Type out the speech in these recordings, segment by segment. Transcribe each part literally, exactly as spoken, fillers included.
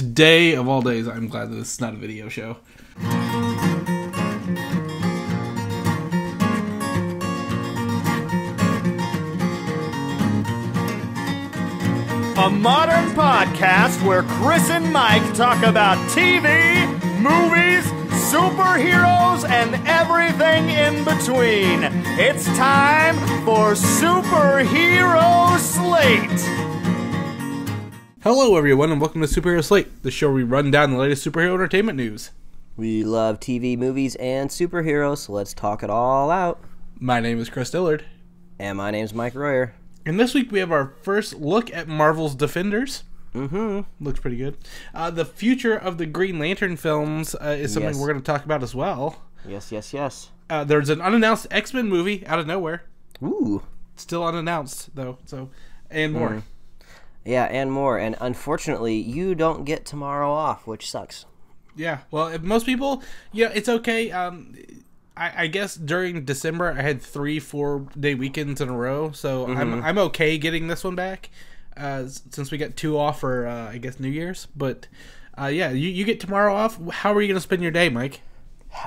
today of all days, I'm glad that this is not a video show. A modern podcast where Chris and Mike talk about T V, movies, superheroes, and everything in between. It's time for Superhero Slate. Hello, everyone, and welcome to Superhero Slate, the show where we run down the latest superhero entertainment news. We love T V, movies, and superheroes, so let's talk it all out. My name is Chris Dillard. And my name's Mike Royer. And this week we have our first look at Marvel's Defenders. Mm-hmm. Looks pretty good. Uh, the future of the Green Lantern films uh, is something yes. we're going to talk about as well. Yes, yes, yes. Uh, there's an unannounced X-Men movie out of nowhere. Ooh. Still unannounced, though. So, and more. Mm. Yeah, and more. And unfortunately, you don't get tomorrow off, which sucks. Yeah. Well, if most people, yeah, it's okay. Um... I guess during December I had three four-day weekends in a row, so mm-hmm. I'm I'm okay getting this one back uh, since we got two off for uh, I guess New Year's. But uh, yeah, you you get tomorrow off. How are you gonna spend your day, Mike?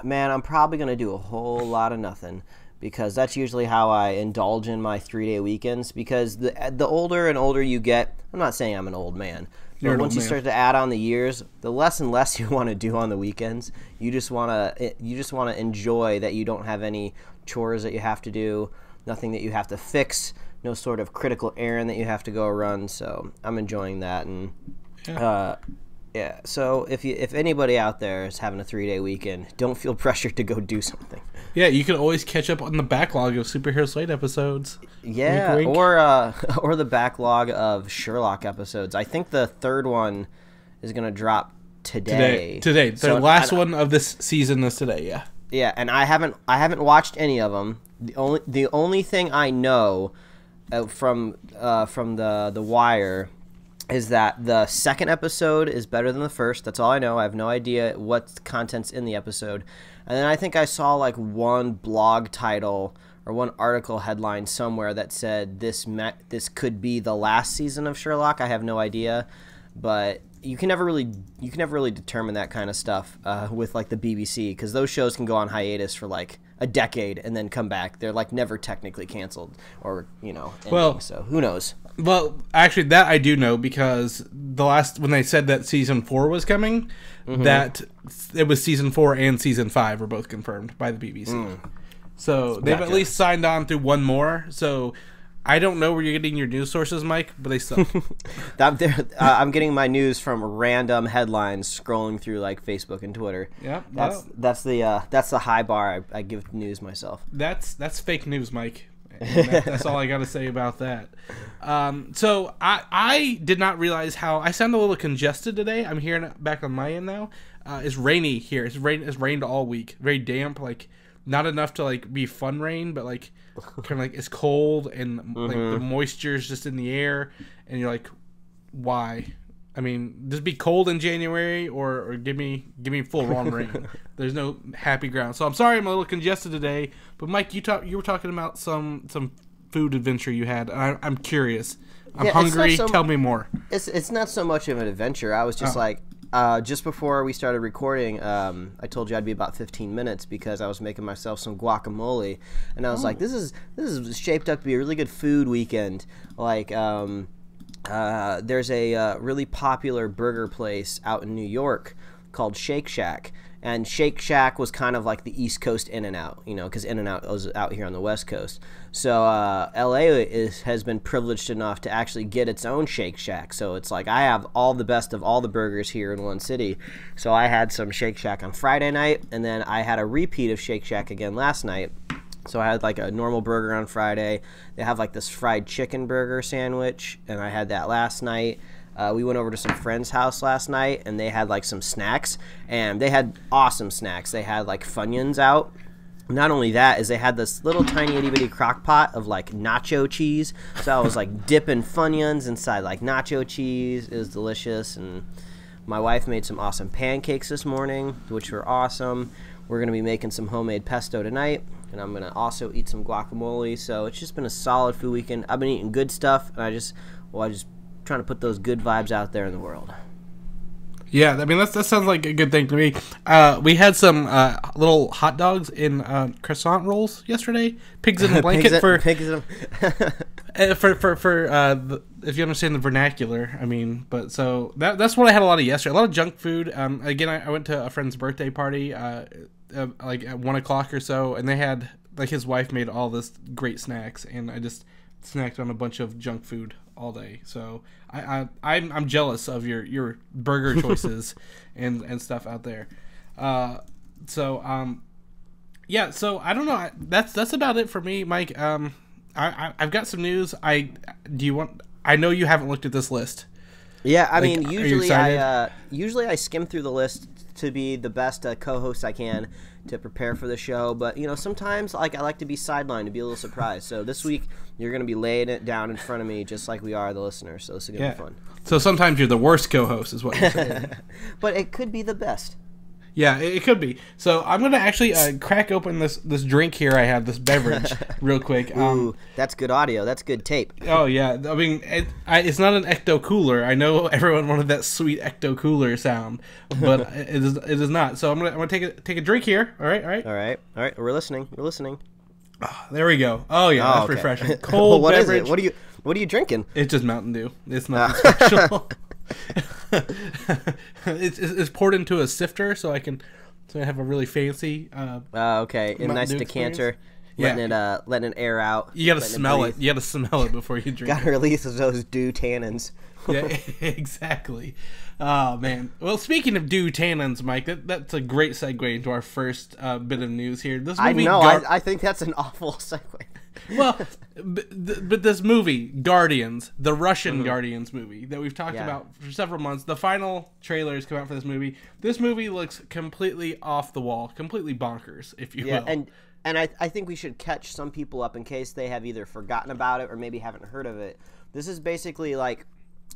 Man, I'm probably gonna do a whole lot of nothing because that's usually how I indulge in my three-day weekends. Because the the older and older you get, I'm not saying I'm an old man. But once you start to add on the years, the less and less you want to do on the weekends. You just want to you just want to enjoy that you don't have any chores that you have to do, nothing that you have to fix, no sort of critical errand that you have to go run. So I'm enjoying that, and yeah. Uh, yeah. So if you if anybody out there is having a three day weekend, don't feel pressured to go do something. Yeah, you can always catch up on the backlog of Superhero Slate episodes. Yeah, wink, wink. or uh, or the backlog of Sherlock episodes. I think the third one is going to drop today. Today, today. the so last I, one of this season is today. Yeah. Yeah, and I haven't I haven't watched any of them. The only the only thing I know uh, from uh, from the the Wire is that the second episode is better than the first. That's all I know. I have no idea what content's in the episode. And then I think I saw like one blog title or one article headline somewhere that said this met, this could be the last season of Sherlock. I have no idea, but you can never really you can never really determine that kind of stuff uh, with like the B B C because those shows can go on hiatus for like a decade and then come back. They're like never technically canceled or you know. Ending, well, so who knows? Well, actually, that I do know because the last when they said that season four was coming, mm-hmm. that it was season four and season five were both confirmed by the B B C. Mm. So they've gotcha. at least signed on through one more. So I don't know where you're getting your news sources, Mike, but they suck. I'm, uh, I'm getting my news from random headlines scrolling through like Facebook and Twitter. Yeah, that's well, that's the uh, that's the high bar I, I give news myself. That's that's fake news, Mike. That, that's all I got to say about that. Um, so I I did not realize how I sound a little congested today. I'm hearing it back on my end now. Uh, it's rainy here. It's rain. It's rained all week. Very damp. Like not enough to like be fun rain, but like kind of like it's cold and mm-hmm. like the moisture is just in the air. And you're like, why? I mean, just be cold in January or, or give me give me full wrong rain. There's no happy ground. So I'm sorry I'm a little congested today. But Mike, you talk you were talking about some some food adventure you had. And I, I'm curious. I'm yeah, hungry. So Tell me more. It's it's not so much of an adventure. I was just oh. like, uh, just before we started recording, um, I told you I'd be about fifteen minutes because I was making myself some guacamole, and I was oh. like, this is this is shaped up to be a really good food weekend. Like. Um, Uh, there's a uh, really popular burger place out in New York called Shake Shack, and Shake Shack was kind of like the East Coast In-N-Out, you know, because In-N-Out was out here on the West Coast. So uh, L A is, has been privileged enough to actually get its own Shake Shack. So it's like I have all the best of all the burgers here in one city. So I had some Shake Shack on Friday night, and then I had a repeat of Shake Shack again last night. So I had like a normal burger on Friday. They have like this fried chicken burger sandwich, and I had that last night. Uh, we went over to some friend's house last night, and they had like some snacks, and they had awesome snacks. They had like Funyuns out. Not only that, is they had this little tiny itty bitty crock pot of like nacho cheese. So I was like dipping Funyuns inside like nacho cheese. It was delicious, and my wife made some awesome pancakes this morning, which were awesome. We're going to be making some homemade pesto tonight, and I'm going to also eat some guacamole. So it's just been a solid food weekend. I've been eating good stuff, and I just, well, I just trying to put those good vibes out there in the world. Yeah, I mean, that's, that sounds like a good thing to me. Uh, we had some uh, little hot dogs in uh, croissant rolls yesterday. Pigs in a blanket for pigs in a... for for for uh, the, if you understand the vernacular. I mean, but so that that's what I had a lot of yesterday. A lot of junk food. Um, again, I, I went to a friend's birthday party, uh, uh, like at one o'clock or so, and they had like his wife made all this great snacks, and I just snacked on a bunch of junk food all day. So I, I I'm I'm jealous of your your burger choices and and stuff out there. Uh, so um, yeah. So I don't know. I, that's that's about it for me, Mike. Um, I, I I've got some news. I do you want? I know you haven't looked at this list. Yeah, I like, mean, usually I uh, usually I skim through the list to be the best uh, co-host I can to prepare for the show, but you know, sometimes like I like to be sidelined, to be a little surprised. So this week you're going to be laying it down in front of me, just like we are the listeners. So this is going to yeah. be fun. So sometimes you're the worst co-host, is what you're saying. But it could be the best. Yeah, it could be. So I'm going to actually uh, crack open this this drink here. I have this beverage real quick. Um, Ooh, that's good audio. That's good tape. Oh, yeah. I mean, it, I, it's not an Ecto Cooler. I know everyone wanted that sweet Ecto Cooler sound, but it is it is not. So I'm going to I'm gonna take, a, take a drink here. All right, all right. All right, all right. We're listening. We're listening. Oh, there we go. Oh, yeah, oh, that's okay. Refreshing. Cold well, what beverage. Is it? What are you, what are you drinking? It's just Mountain Dew. It's not uh. special. it's, it's poured into a sifter, so I can, so I have a really fancy. Uh, uh, okay, in a nice decanter, letting yeah. it uh, letting it air out. You gotta smell it, it. You gotta smell it before you drink. Gotta release those dew tannins. Yeah, exactly. Oh man. Well, speaking of dew tannins, Mike, that, that's a great segue into our first uh, bit of news here. This movie I know. Gar I, I think that's an awful segue. Well, but, but this movie, Guardians, the Russian mm-hmm. Guardians movie that we've talked yeah. about for several months, the final trailers come out for this movie. This movie looks completely off the wall, completely bonkers, if you yeah, will. And and I, I think we should catch some people up in case they have either forgotten about it or maybe haven't heard of it. This is basically like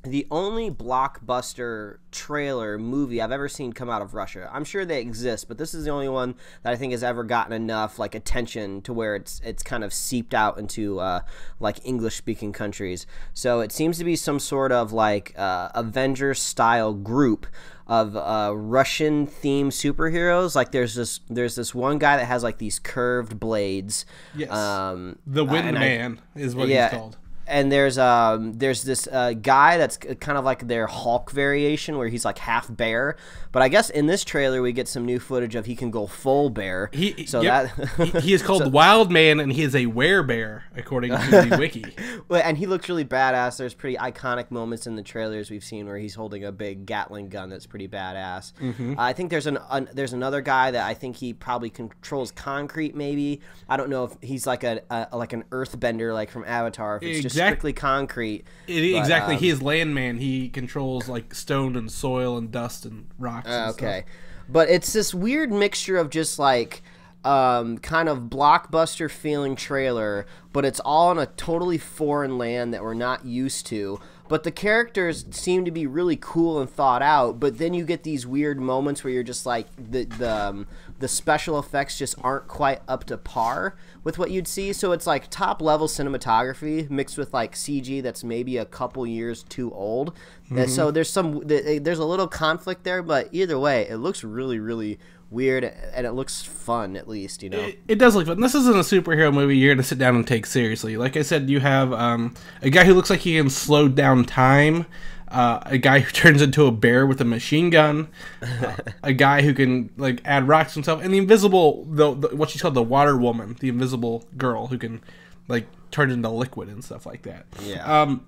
the only blockbuster trailer movie I've ever seen come out of Russia. I'm sure they exist, but this is the only one that I think has ever gotten enough like attention to where it's it's kind of seeped out into uh, like English-speaking countries. So it seems to be some sort of like uh, Avengers-style group of uh, Russian-themed superheroes. Like there's this there's this one guy that has like these curved blades. Yes, um, the Wind uh, Man I, is what yeah, he's called. And there's um there's this uh, guy that's kind of like their Hulk variation where he's like half bear, but I guess in this trailer we get some new footage of he can go full bear. He so yep. that he, he is called so, Wild Man, and he is a werebear according to the wiki. Well, and he looks really badass. There's pretty iconic moments in the trailers we've seen where he's holding a big Gatling gun that's pretty badass. Mm-hmm. uh, I think there's an, an there's another guy that I think he probably controls concrete. Maybe I don't know if he's like a, a like an earthbender like from Avatar. If it's just strictly concrete. It, but, exactly. Um, he is Landman. He controls like stone and soil and dust and rocks. Uh, and okay, stuff. But it's this weird mixture of just like um, kind of blockbuster feeling trailer, but it's all in a totally foreign land that we're not used to. But the characters seem to be really cool and thought out. But then you get these weird moments where you're just like the the um, the special effects just aren't quite up to par with what you'd see. So it's like top level cinematography mixed with like C G that's maybe a couple years too old. Mm-hmm. And so there's some there's a little conflict there. But either way, it looks really really weird, and it looks fun, at least, you know. It, it does look fun. This isn't a superhero movie you're going to sit down and take seriously. Like I said, you have um, a guy who looks like he can slow down time, uh, a guy who turns into a bear with a machine gun, uh, a guy who can like add rocks himself, and the invisible, the, the, what she's called, the Water Woman, the invisible girl who can like turn into liquid and stuff like that. Yeah. Um,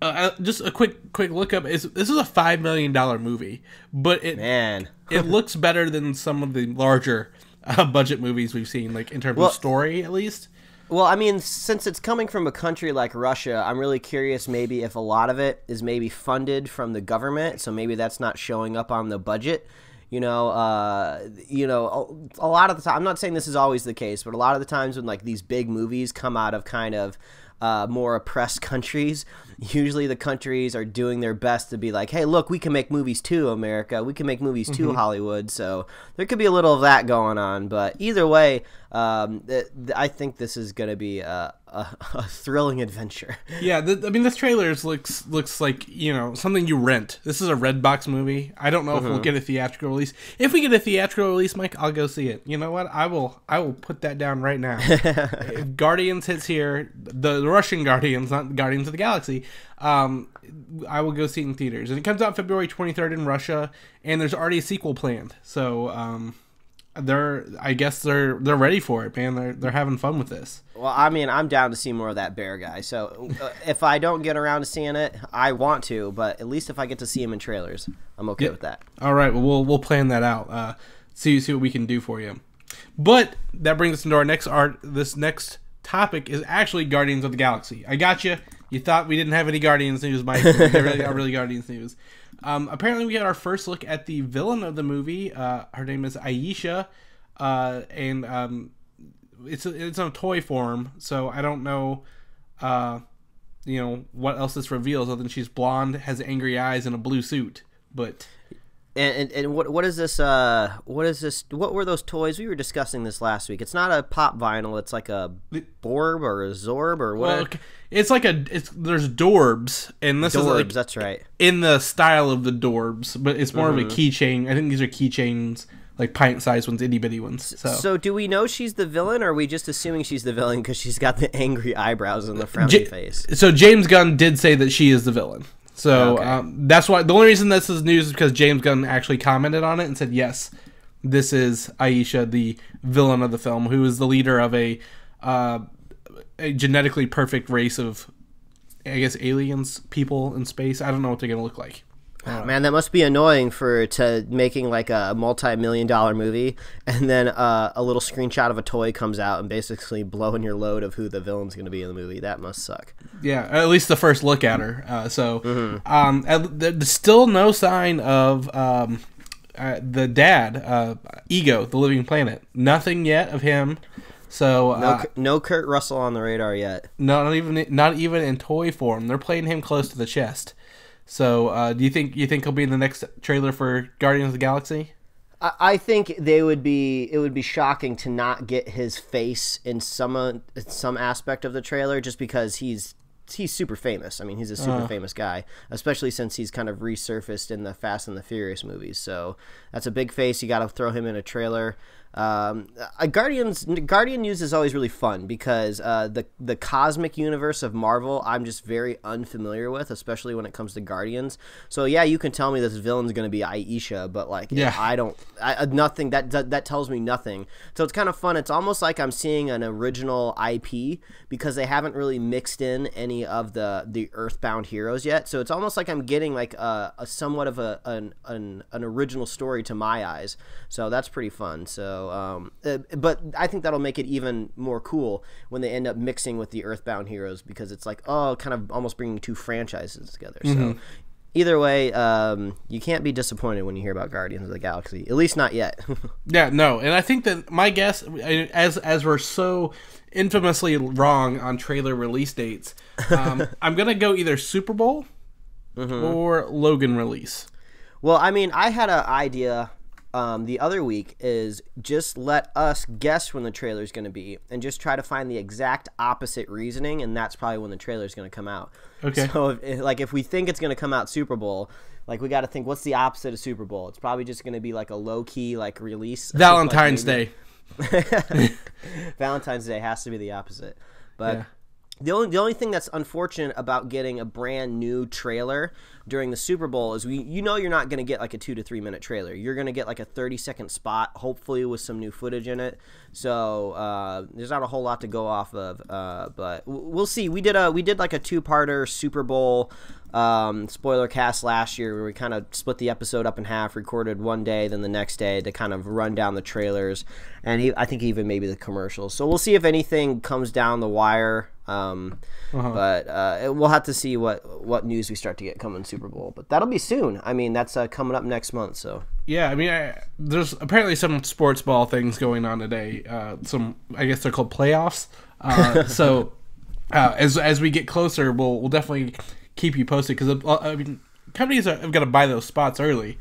Uh, just a quick, quick look up. Is this is a five million dollar movie, but it Man. it looks better than some of the larger uh, budget movies we've seen, like in terms well, of story, at least. Well, I mean, since it's coming from a country like Russia, I'm really curious maybe if a lot of it is maybe funded from the government, so maybe that's not showing up on the budget. You know, uh, you know, a, a lot of the time, I'm not saying this is always the case, but a lot of the times when like these big movies come out of kind of Uh, more oppressed countries, usually the countries are doing their best to be like, hey, look, we can make movies too, America. We can make movies too, mm-hmm. Hollywood. So there could be a little of that going on. But either way, um, th th I think this is going to be a, a, a thrilling adventure. Yeah, th I mean, this trailer looks looks like, you know, something you rent. This is a Redbox movie. I don't know mm-hmm. if we'll get a theatrical release. If we get a theatrical release, Mike, I'll go see it. You know what? I will. I will put that down right now. If Guardians hits here, the, the Russian Guardians, not Guardians of the Galaxy. Um, I will go see it in theaters, and it comes out February twenty-third in Russia. And there's already a sequel planned. So. Um, They're, I guess they're they're ready for it, man. They're they're having fun with this. Well, I mean, I'm down to see more of that bear guy. So uh, if I don't get around to seeing it, I want to. But at least if I get to see him in trailers, I'm okay yep. with that. All right, well, we'll we'll plan that out. Uh, see see what we can do for you. But that brings us into our next art. This next topic is actually Guardians of the Galaxy. I got you. You thought we didn't have any Guardians news, Mike. We really are really Guardians news. Um, apparently we had our first look at the villain of the movie. Uh, her name is Aisha, uh, and um, it's a, it's a toy form, so I don't know, uh, you know, what else this reveals other than she's blonde, has angry eyes, and a blue suit. But and and, and what what is this? Uh, what is this? What were those toys we were discussing this last week? It's not a pop vinyl. It's like a Borb or a Zorb or whatever. Well, okay. It's like a it's there's Dorbs and this Dorbs, is like that's right in the style of the Dorbs, but it's more mm-hmm. of a keychain. I think these are keychains, like pint-sized ones, itty bitty ones. So. so do we know she's the villain, or are we just assuming she's the villain because she's got the angry eyebrows and the frowny J face? So James Gunn did say that she is the villain. So okay. um, that's why the only reason this is news is because James Gunn actually commented on it and said yes, this is Aisha, the villain of the film, who is the leader of a. Uh, A genetically perfect race of, I guess, aliens, people in space. I don't know what they're gonna look like. Oh, man, that must be annoying for to making like a multi-million dollar movie, and then uh, a little screenshot of a toy comes out and basically blowing your load of who the villain's going to be in the movie. That must suck. Yeah, at least the first look at her. Uh, so mm-hmm. um, there's still no sign of um, uh, the dad, uh, Ego, the living planet. Nothing yet of him. So no, uh, no Kurt Russell on the radar yet. No, not even not even in toy form. They're playing him close to the chest. So uh, do you think you think he'll be in the next trailer for Guardians of the Galaxy? I, I think they would be. It would be shocking to not get his face in some uh, some aspect of the trailer, just because he's he's super famous. I mean, he's a super uh. famous guy, especially since he's kind of resurfaced in the Fast and the Furious movies. So that's a big face. You got to throw him in a trailer. Um, uh, Guardians Guardian news is always really fun because uh, the the cosmic universe of Marvel I'm just very unfamiliar with, especially when it comes to Guardians. So yeah, you can tell me this villain's going to be Aisha, but like yeah. I don't I, nothing that, that that tells me nothing. So it's kind of fun. It's almost like I'm seeing an original I P because they haven't really mixed in any of the the Earthbound heroes yet. So it's almost like I'm getting like a, a somewhat of a an, an an original story to my eyes. So that's pretty fun. So. Um, uh, but I think that'll make it even more cool when they end up mixing with the Earthbound heroes because it's like, oh, kind of almost bringing two franchises together. Mm-hmm. So either way, um, you can't be disappointed when you hear about Guardians of the Galaxy, at least not yet. Yeah, no, and I think that my guess, as as we're so infamously wrong on trailer release dates, um, I'm going to go either Super Bowl mm-hmm. or Logan release. Well, I mean, I had an idea... Um, the other week is just let us guess when the trailer is going to be and just try to find the exact opposite reasoning, and that's probably when the trailer is going to come out. Okay. So, if, like, if we think it's going to come out Super Bowl, like, we got to think, what's the opposite of Super Bowl? It's probably just going to be, like, a low-key, like, release. Valentine's like Day. Valentine's Day has to be the opposite. But yeah. the, only, the only thing that's unfortunate about getting a brand-new trailer during the Super Bowl is we you know you're not going to get like a two to three minute trailer. You're going to get like a thirty second spot, hopefully with some new footage in it. So uh, there's not a whole lot to go off of, uh, but we'll see. We did a we did like a two parter Super Bowl um, spoiler cast last year where we kind of split the episode up in half, recorded one day, then the next day to kind of run down the trailers, and he, I think even maybe the commercials. So we'll see if anything comes down the wire. Um, uh-huh. But uh, we'll have to see what what news we start to get coming soon. Super Bowl, but that'll be soon. I mean, that's uh, coming up next month. So yeah, I mean, I, there's apparently some sports ball things going on today. Uh, some, I guess they're called playoffs. Uh, so uh, as as we get closer, we'll we'll definitely keep you posted because uh, I mean, companies are, have got to buy those spots early,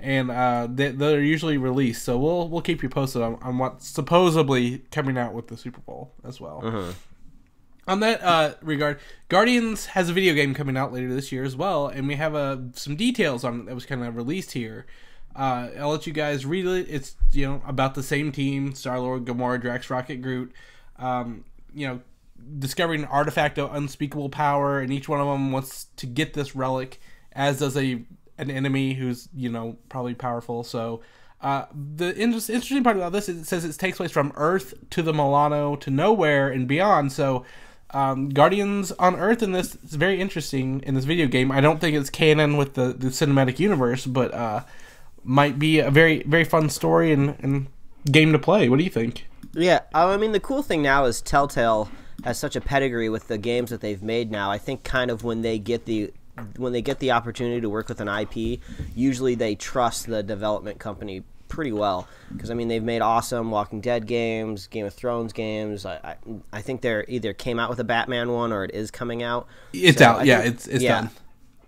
and uh, they, they're usually released. So we'll we'll keep you posted on, on what's supposedly coming out with the Super Bowl as well. Mm-hmm. On that uh, regard, Guardians has a video game coming out later this year as well, and we have uh, some details on it that was kind of released here. Uh, I'll let you guys read it. It's, you know, about the same team: Star-Lord, Gamora, Drax, Rocket, Groot. Um, you know, discovering an artifact of unspeakable power, and each one of them wants to get this relic, as does a an enemy who's, you know, probably powerful. So uh, the inter interesting part about this is it says it takes place from Earth to the Milano to nowhere and beyond. So. Um, Guardians on Earth in this is very interesting in this video game. I don't think it's canon with the, the cinematic universe, but uh, might be a very very fun story and, and game to play. What do you think? Yeah, I mean, the cool thing now is Telltale has such a pedigree with the games that they've made now. I think kind of when they get the when they get the opportunity to work with an I P, usually they trust the development company pretty well, because I mean they've made awesome Walking Dead games, Game of Thrones games. I I, I think they're either came out with a Batman one or it is coming out. It's so out, I yeah. Think, it's it's yeah, done.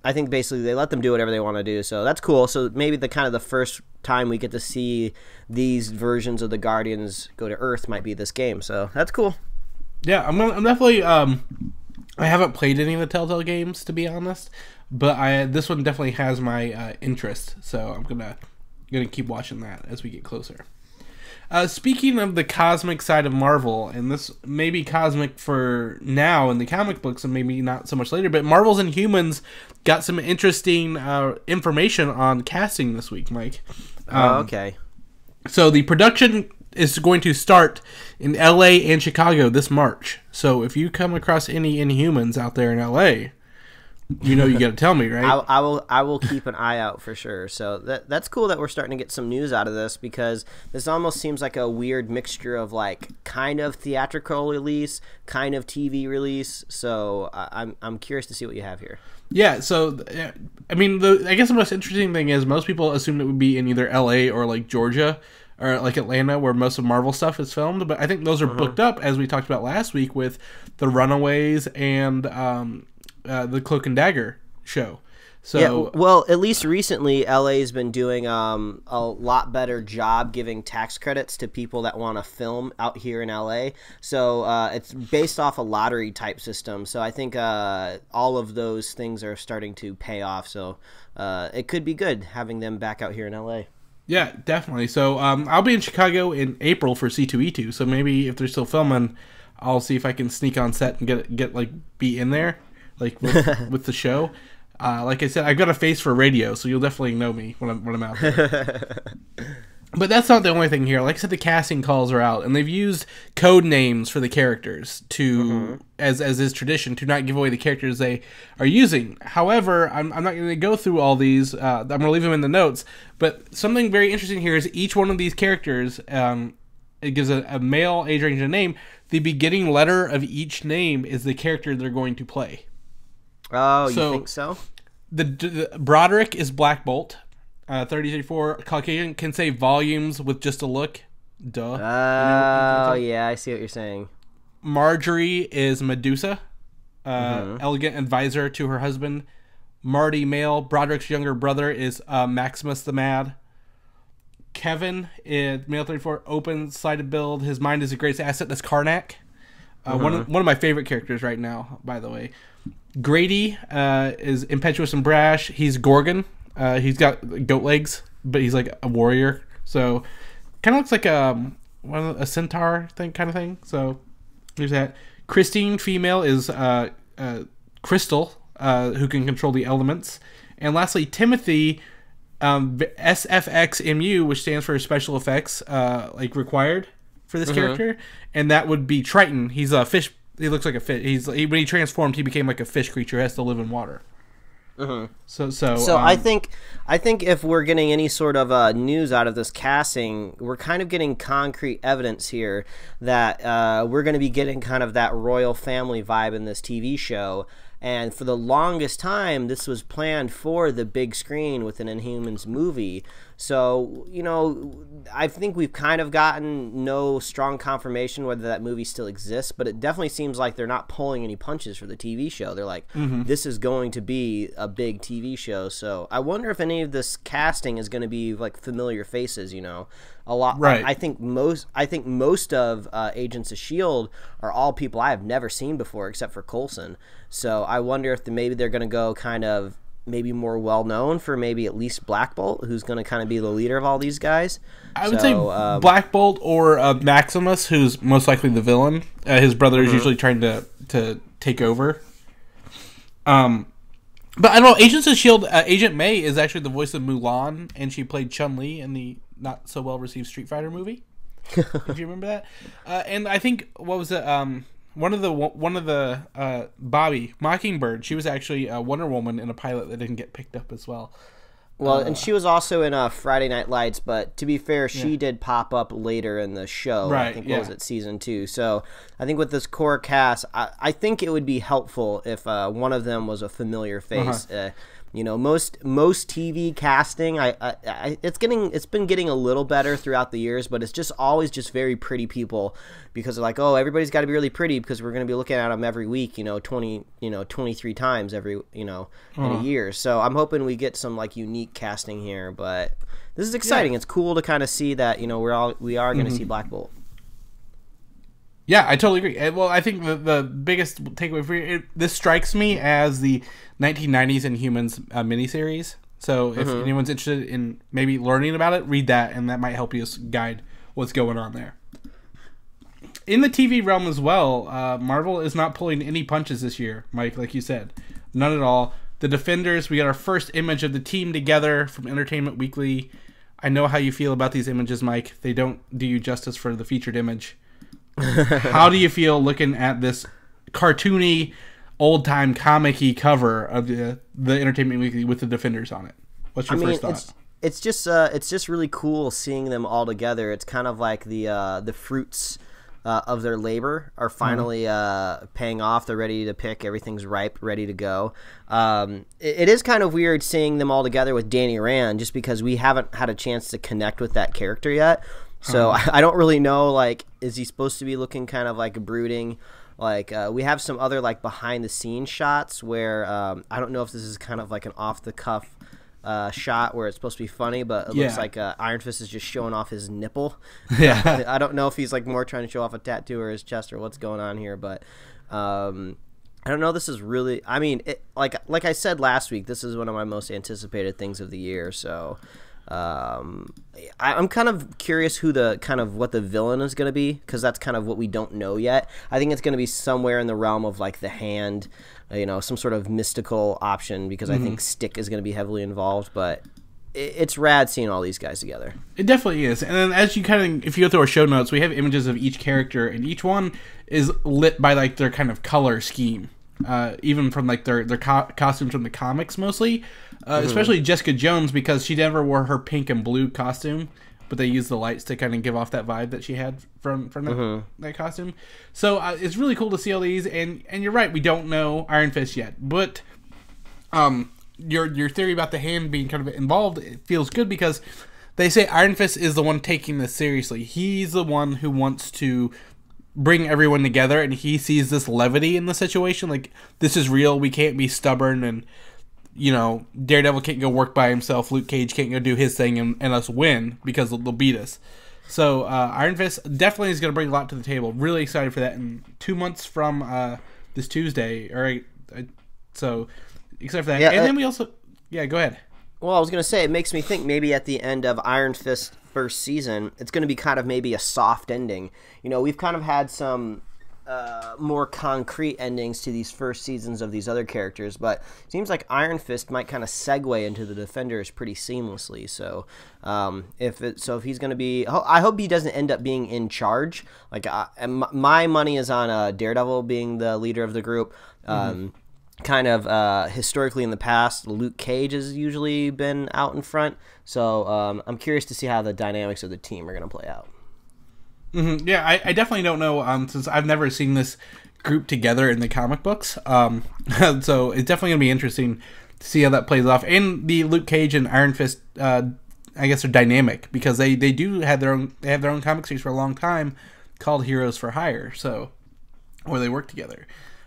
I think basically they let them do whatever they want to do, so that's cool. So maybe the kind of the first time we get to see these versions of the Guardians go to Earth might be this game. So that's cool. Yeah, I'm gonna, I'm definitely. Um, I haven't played any of the Telltale games, to be honest, but I this one definitely has my uh, interest. So I'm gonna. Gonna keep watching that as we get closer. Uh, speaking of the cosmic side of Marvel, and this may be cosmic for now in the comic books and maybe not so much later, but Marvel's Inhumans got some interesting uh, information on casting this week, Mike. Um, oh, okay. So the production is going to start in L A and Chicago this March. So if you come across any Inhumans out there in L A, you know you got to tell me, right? I, I will. I will keep an eye out for sure. So that that's cool that we're starting to get some news out of this, because this almost seems like a weird mixture of like kind of theatrical release, kind of T V release. So I, I'm I'm curious to see what you have here. Yeah. So I mean, the I guess the most interesting thing is most people assumed it would be in either L A or like Georgia or like Atlanta, where most of Marvel stuff is filmed. But I think those are mm-hmm. booked up, as we talked about last week with the Runaways and. Um, Uh, the Cloak and Dagger show. So yeah, well, at least recently, L A's been doing um, a lot better job giving tax credits to people that want to film out here in L A. So uh, it's based off a lottery type system. So I think uh, all of those things are starting to pay off. So uh, it could be good having them back out here in L A. Yeah, definitely. So um, I'll be in Chicago in April for C two E two. So maybe if they're still filming, I'll see if I can sneak on set and get get like be in there. Like with, with the show, uh, like I said, I've got a face for radio, so you'll definitely know me when I'm when I'm out there. But that's not the only thing here. Like I said, the casting calls are out, and they've used code names for the characters to, mm-hmm. as as is tradition, to not give away the characters they are using. However, I'm I'm not going to go through all these. Uh, I'm going to leave them in the notes. But something very interesting here is each one of these characters. Um, It gives a, a male age range and name. The beginning letter of each name is the character they're going to play. Oh, so, you think so? The, the Broderick is Black Bolt, uh, thirty thirty-four Caucasian, can say volumes with just a look. Duh. Oh, you know, yeah, I see what you're saying. Marjorie is Medusa, uh, mm-hmm. elegant advisor to her husband. Marty, male. Broderick's younger brother is uh, Maximus the Mad. Kevin, is, male, thirty-four, open sided build. His mind is the greatest asset. That's Karnak. Uh, mm-hmm. One of, one of my favorite characters right now, by the way. Grady uh, is impetuous and brash. He's Gorgon. Uh, he's got goat legs, but he's like a warrior. So kind of looks like a, a centaur thing, kind of thing. So there's that. Christine, female, is uh, uh, Crystal, uh, who can control the elements. And lastly, Timothy, um, S F X M U, which stands for special effects, uh, like required for this mm-hmm. character. And that would be Triton. He's a fish. He looks like a fish. He's he, when he transformed, he became like a fish creature. He has to live in water. Uh-huh. So, so, so um, I think, I think if we're getting any sort of uh, news out of this casting, we're kind of getting concrete evidence here that uh, we're going to be getting kind of that royal family vibe in this T V show. And for the longest time, this was planned for the big screen with an Inhumans movie. So, you know, I think we've kind of gotten no strong confirmation whether that movie still exists, but it definitely seems like they're not pulling any punches for the T V show. They're like, mm-hmm. this is going to be a big T V show. So I wonder if any of this casting is going to be like familiar faces, you know, a lot. Right. I, I think most, I think most of uh, Agents of S H I E L D are all people I have never seen before except for Coulson. So I wonder if the, maybe they're going to go kind of, maybe more well-known for maybe at least Black Bolt, who's going to kind of be the leader of all these guys. I would so, say um, Black Bolt or uh, Maximus, who's most likely the villain. Uh, his brother mm-hmm. is usually trying to, to take over. Um, But I don't know, Agents of S H I E L D, uh, Agent May is actually the voice of Mulan, and she played Chun-Li in the not-so-well-received Street Fighter movie, if you remember that. Uh, and I think, what was it, um... One of the one of the uh, Bobby Mockingbird. She was actually a Wonder Woman in a pilot that didn't get picked up as well. Well, uh, and she was also in uh, Friday Night Lights. But to be fair, she yeah. did pop up later in the show. Right, I think yeah. what was it, season two? So I think with this core cast, I, I think it would be helpful if uh, one of them was a familiar face. Uh-huh. uh, You know, most most T V casting, I, I, I it's getting it's been getting a little better throughout the years, but it's just always just very pretty people, because they're like, oh, everybody's got to be really pretty because we're going to be looking at them every week, you know, twenty, you know, twenty-three times every, you know, in uh-huh. a year. So I'm hoping we get some like unique casting here, but this is exciting. Yeah. It's cool to kind of see that, you know, we're all we are going to mm-hmm. see Black Bolt. Yeah, I totally agree. Well, I think the, the biggest takeaway for you, it, this strikes me as the nineteen nineties Inhumans uh, miniseries. So if mm-hmm. anyone's interested in maybe learning about it, read that, and that might help you guide what's going on there. In the T V realm as well, uh, Marvel is not pulling any punches this year, Mike, like you said. None at all. The Defenders, we got our first image of the team together from Entertainment Weekly. I know how you feel about these images, Mike. They don't do you justice for the featured image. How do you feel looking at this cartoony, old-time comic-y cover of the the Entertainment Weekly with the Defenders on it? What's your I first mean, thought? It's, it's just uh, it's just really cool seeing them all together. It's kind of like the uh, the fruits uh, of their labor are finally mm-hmm. uh, paying off. They're ready to pick. Everything's ripe, ready to go. Um, it, it is kind of weird seeing them all together with Danny Rand, just because we haven't had a chance to connect with that character yet. So uh-huh. I don't really know, like, is he supposed to be looking kind of like brooding? Like, uh, we have some other, like, behind-the-scenes shots where um, I don't know if this is kind of like an off-the-cuff uh, shot where it's supposed to be funny, but it yeah. looks like uh, Iron Fist is just showing off his nipple. Yeah. I don't know if he's, like, more trying to show off a tattoo or his chest or what's going on here, but um, I don't know. This is really – I mean, it, like like I said last week, this is one of my most anticipated things of the year, so – Um, I, I'm kind of curious who the kind of what the villain is going to be, because that's kind of what we don't know yet. I think it's going to be somewhere in the realm of like the Hand, you know, some sort of mystical option, because mm-hmm. I think Stick is going to be heavily involved. But it, it's rad seeing all these guys together. It definitely is. And then as you kind of, if you go through our show notes, we have images of each character, and each one is lit by like their kind of color scheme. Uh, even from like their, their co costumes from the comics mostly, uh, mm-hmm. especially Jessica Jones, because she never wore her pink and blue costume, but they used the lights to kind of give off that vibe that she had from, from that, mm-hmm. that costume. So uh, it's really cool to see all these, and, and you're right, we don't know Iron Fist yet, but um, your, your theory about the Hand being kind of involved, it feels good, because they say Iron Fist is the one taking this seriously. He's the one who wants to bring everyone together, and he sees this levity in the situation, like, this is real, we can't be stubborn, and, you know, Daredevil can't go work by himself, Luke Cage can't go do his thing and, and us win, because they'll, they'll beat us. So uh, Iron Fist definitely is going to bring a lot to the table. Really excited for that, and two months from uh, this Tuesday, all right, I, so excited for that. Yeah, and uh, then we also, yeah, go ahead. Well, I was going to say, it makes me think maybe at the end of Iron Fist first season, it's going to be kind of maybe a soft ending. You know, we've kind of had some uh, more concrete endings to these first seasons of these other characters, but it seems like Iron Fist might kind of segue into the Defenders pretty seamlessly. So um, if it, so if he's going to be, I hope he doesn't end up being in charge. Like I, my money is on uh, Daredevil being the leader of the group. Um, mm-hmm. Kind of uh, historically in the past, Luke Cage has usually been out in front. So um, I'm curious to see how the dynamics of the team are going to play out. Mm-hmm. Yeah, I, I definitely don't know, um, since I've never seen this grouped together in the comic books. Um, so it's definitely going to be interesting to see how that plays off. And the Luke Cage and Iron Fist, uh, I guess, are dynamic because they, they do have their own they have their own comic series for a long time called Heroes for Hire. So where they work together.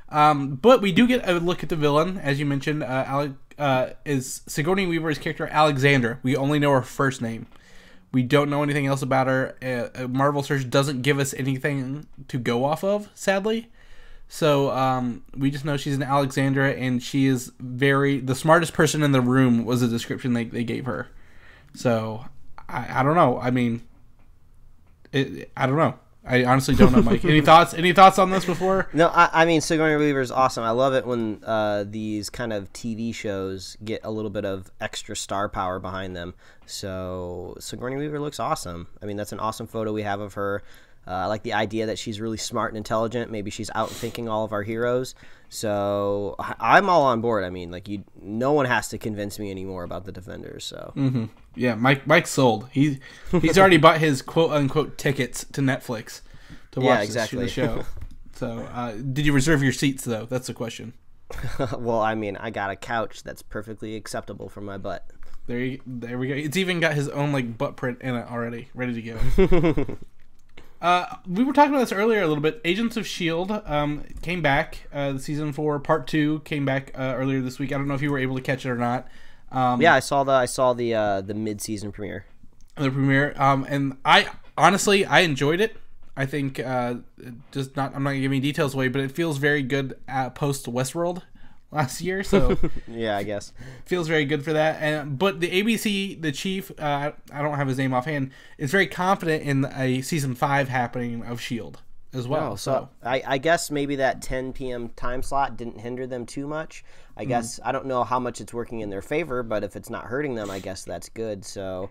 Um, but we do get a look at the villain, as you mentioned. Uh, Alec, uh, is Sigourney Weaver's character Alexandra? We only know her first name. We don't know anything else about her. Uh, Marvel Search doesn't give us anything to go off of, sadly. So um, we just know she's an Alexandra, and she is very the smartest person in the room was the description they they gave her. So I, I don't know. I mean, it, I don't know. I honestly don't know, Mike. Any thoughts? Any thoughts on this before? No, I, I mean, Sigourney Weaver is awesome. I love it when uh, these kind of T V shows get a little bit of extra star power behind them. So Sigourney Weaver looks awesome. I mean, that's an awesome photo we have of her. Uh, I like the idea that she's really smart and intelligent. Maybe she's out thinking all of our heroes. So I, I'm all on board. I mean, like you, no one has to convince me anymore about the Defenders. So mm-hmm. yeah, Mike, Mike's sold. He he's already bought his quote unquote tickets to Netflix to watch yeah, exactly. this, the show. So uh, did you reserve your seats though? That's the question. Well, I mean, I got a couch that's perfectly acceptable for my butt. There, you, there we go. It's even got his own like butt print in it already, ready to go. Uh, we were talking about this earlier a little bit. Agents of S H I E L D um, came back. Uh, the season four, part two, came back uh, earlier this week. I don't know if you were able to catch it or not. Um, yeah, I saw the I saw the uh, the mid season premiere. The premiere, um, and I honestly I enjoyed it. I think uh, just not I'm not gonna give any details away, but it feels very good at post Westworld last year. So yeah, I guess feels very good for that. And but the A B C, the chief, uh, I don't have his name offhand, is very confident in a season five happening of S H I E L D as well. Oh, so, so. I, I guess maybe that ten p m time slot didn't hinder them too much. I mm-hmm. guess I don't know how much it's working in their favor, but if it's not hurting them, I guess that's good. So.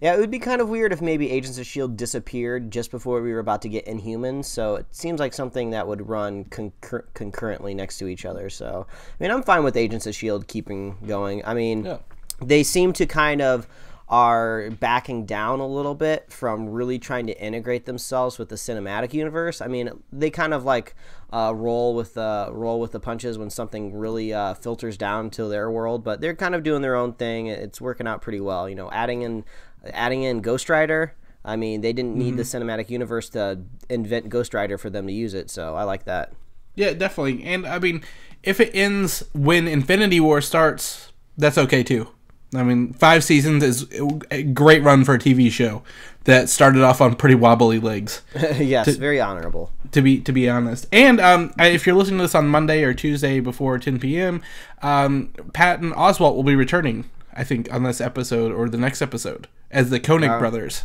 Yeah, it would be kind of weird if maybe Agents of S H I E L D disappeared just before we were about to get Inhumans, so it seems like something that would run concur concurrently next to each other. So, I mean, I'm fine with Agents of S H I E L D keeping going. I mean, yeah. They seem to kind of are backing down a little bit from really trying to integrate themselves with the cinematic universe. I mean, they kind of like uh, roll with the roll with the punches when something really uh, filters down to their world, but they're kind of doing their own thing. It's working out pretty well, you know, adding in... Adding in Ghost Rider, I mean, they didn't need mm-hmm. the cinematic universe to invent Ghost Rider for them to use it, so I like that. Yeah, definitely. And, I mean, if it ends when Infinity War starts, that's okay, too. I mean, five seasons is a great run for a T V show that started off on pretty wobbly legs. Yes, to, very honorable. To be to be honest. And um, if you're listening to this on Monday or Tuesday before ten p m, um, Patton Oswalt will be returning, I think, on this episode or the next episode as the Koenig our, brothers.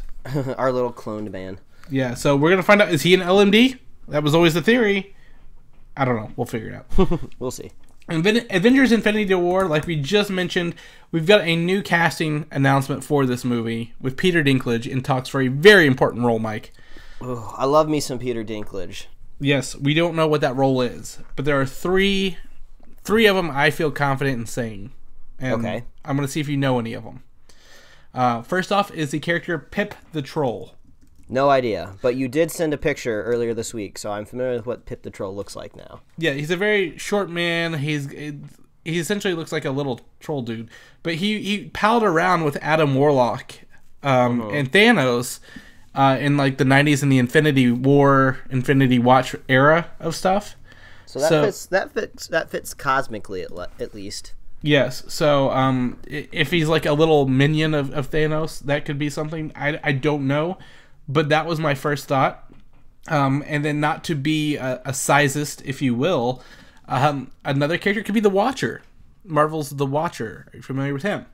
Our little cloned man. Yeah, so we're going to find out, is he an L M D? That was always the theory. I don't know. We'll figure it out. We'll see. Inven Avengers Infinity War, like we just mentioned, we've got a new casting announcement for this movie with Peter Dinklage in talks for a very important role, Mike. Oh, I love me some Peter Dinklage. Yes, we don't know what that role is, but there are three, three of them I feel confident in saying. And okay. I'm going to see if you know any of them. Uh, first off is the character Pip the Troll. No idea, but you did send a picture earlier this week, so I'm familiar with what Pip the Troll looks like now. Yeah, he's a very short man. He's he essentially looks like a little troll dude, but he, he palled around with Adam Warlock um, oh. and Thanos uh, in like the nineties and the Infinity War, Infinity Watch era of stuff. So that so, fits that fits that fits cosmically at, le at least. Yes, so um, if he's like a little minion of, of Thanos, that could be something. I, I don't know, but that was my first thought. Um, and then not to be a, a sizist, if you will, um, another character could be the Watcher. Marvel's The Watcher. Are you familiar with him?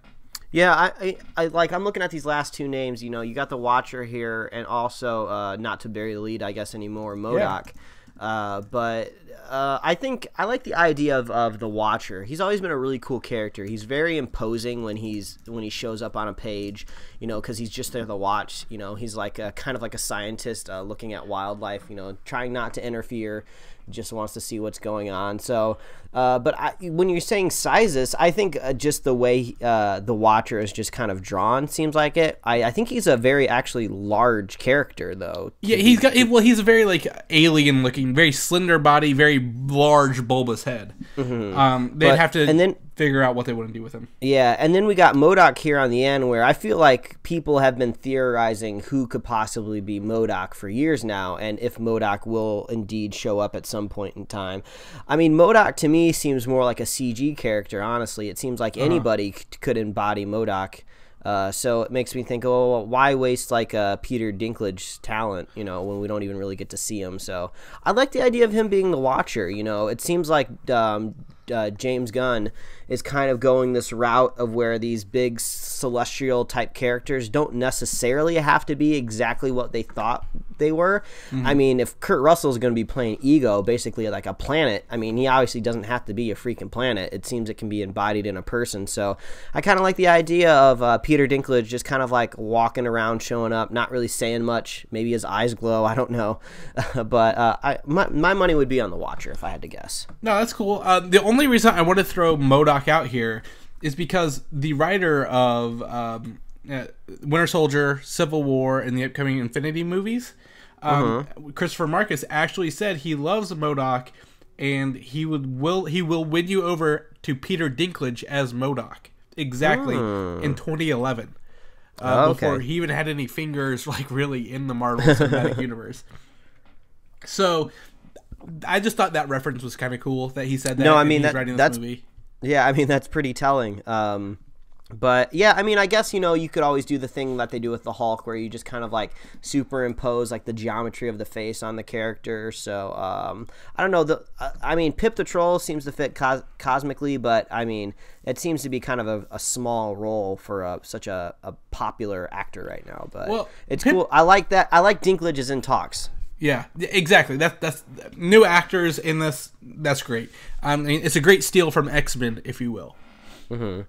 Yeah, I, I, I like. I'm looking at these last two names. You know, you got the Watcher here, and also uh, not to bury the lead, I guess anymore, MODOK. Yeah. Uh, but uh, I think I like the idea of, of the Watcher. He's always been a really cool character. He's very imposing when he's when he shows up on a page, you know, because he's just there to watch. You know, he's like a, kind of like a scientist uh, looking at wildlife. You know, trying not to interfere, just wants to see what's going on. So, uh, but I, when you're saying sizes, I think uh, just the way uh, the Watcher is just kind of drawn seems like it. I, I think he's a very actually large character though. Yeah, he's got well, he's a very like alien looking looking, very slender body, very large bulbous head. Mm-hmm. um, they'd but, have to and then, figure out what they want to do with him. Yeah, and then we got MODOK here on the end, where I feel like people have been theorizing who could possibly be MODOK for years now, and if MODOK will indeed show up at some point in time. I mean, MODOK to me seems more like a C G character, honestly. It seems like anybody uh-huh. c- could embody MODOK. Uh, so it makes me think, oh, why waste like uh, Peter Dinklage's talent, you know, when we don't even really get to see him. So I like the idea of him being the Watcher. You know, it seems like um, uh, James Gunn is kind of going this route of where these big celestial type characters don't necessarily have to be exactly what they thought they were. Mm-hmm. I mean, if Kurt Russell is going to be playing Ego, basically like a planet, I mean, he obviously doesn't have to be a freaking planet. It seems it can be embodied in a person. So I kind of like the idea of uh, Peter Peter Dinklage just kind of like walking around, showing up, not really saying much. Maybe his eyes glow. I don't know. but uh, I, my, my money would be on the Watcher if I had to guess. No, that's cool. Uh, the only reason I want to throw MODOK out here is because the writer of um, uh, Winter Soldier, Civil War, and the upcoming Infinity movies, um, uh-huh. Christopher Marcus, actually said he loves MODOK and he would will he will win you over to Peter Dinklage as MODOK. Exactly mm. in twenty eleven, uh, okay. before he even had any fingers, like really, in the Marvel Cinematic Universe. So, I just thought that reference was kind of cool that he said that. No, I mean that, writing this that's movie. yeah, I mean that's pretty telling. Um, but yeah, I mean, I guess you know you could always do the thing that they do with the Hulk, where you just kind of like superimpose like the geometry of the face on the character. So um, I don't know. The uh, I mean, Pip the Troll seems to fit cos- cosmically, but I mean. It seems to be kind of a, a small role for a, such a, a popular actor right now, but well, it's Pip, cool. I like that. I like Dinklage is in talks. Yeah, exactly. That, that's new actors in this. That's great. I mean, it's a great steal from X-Men, if you will. Mm-hmm.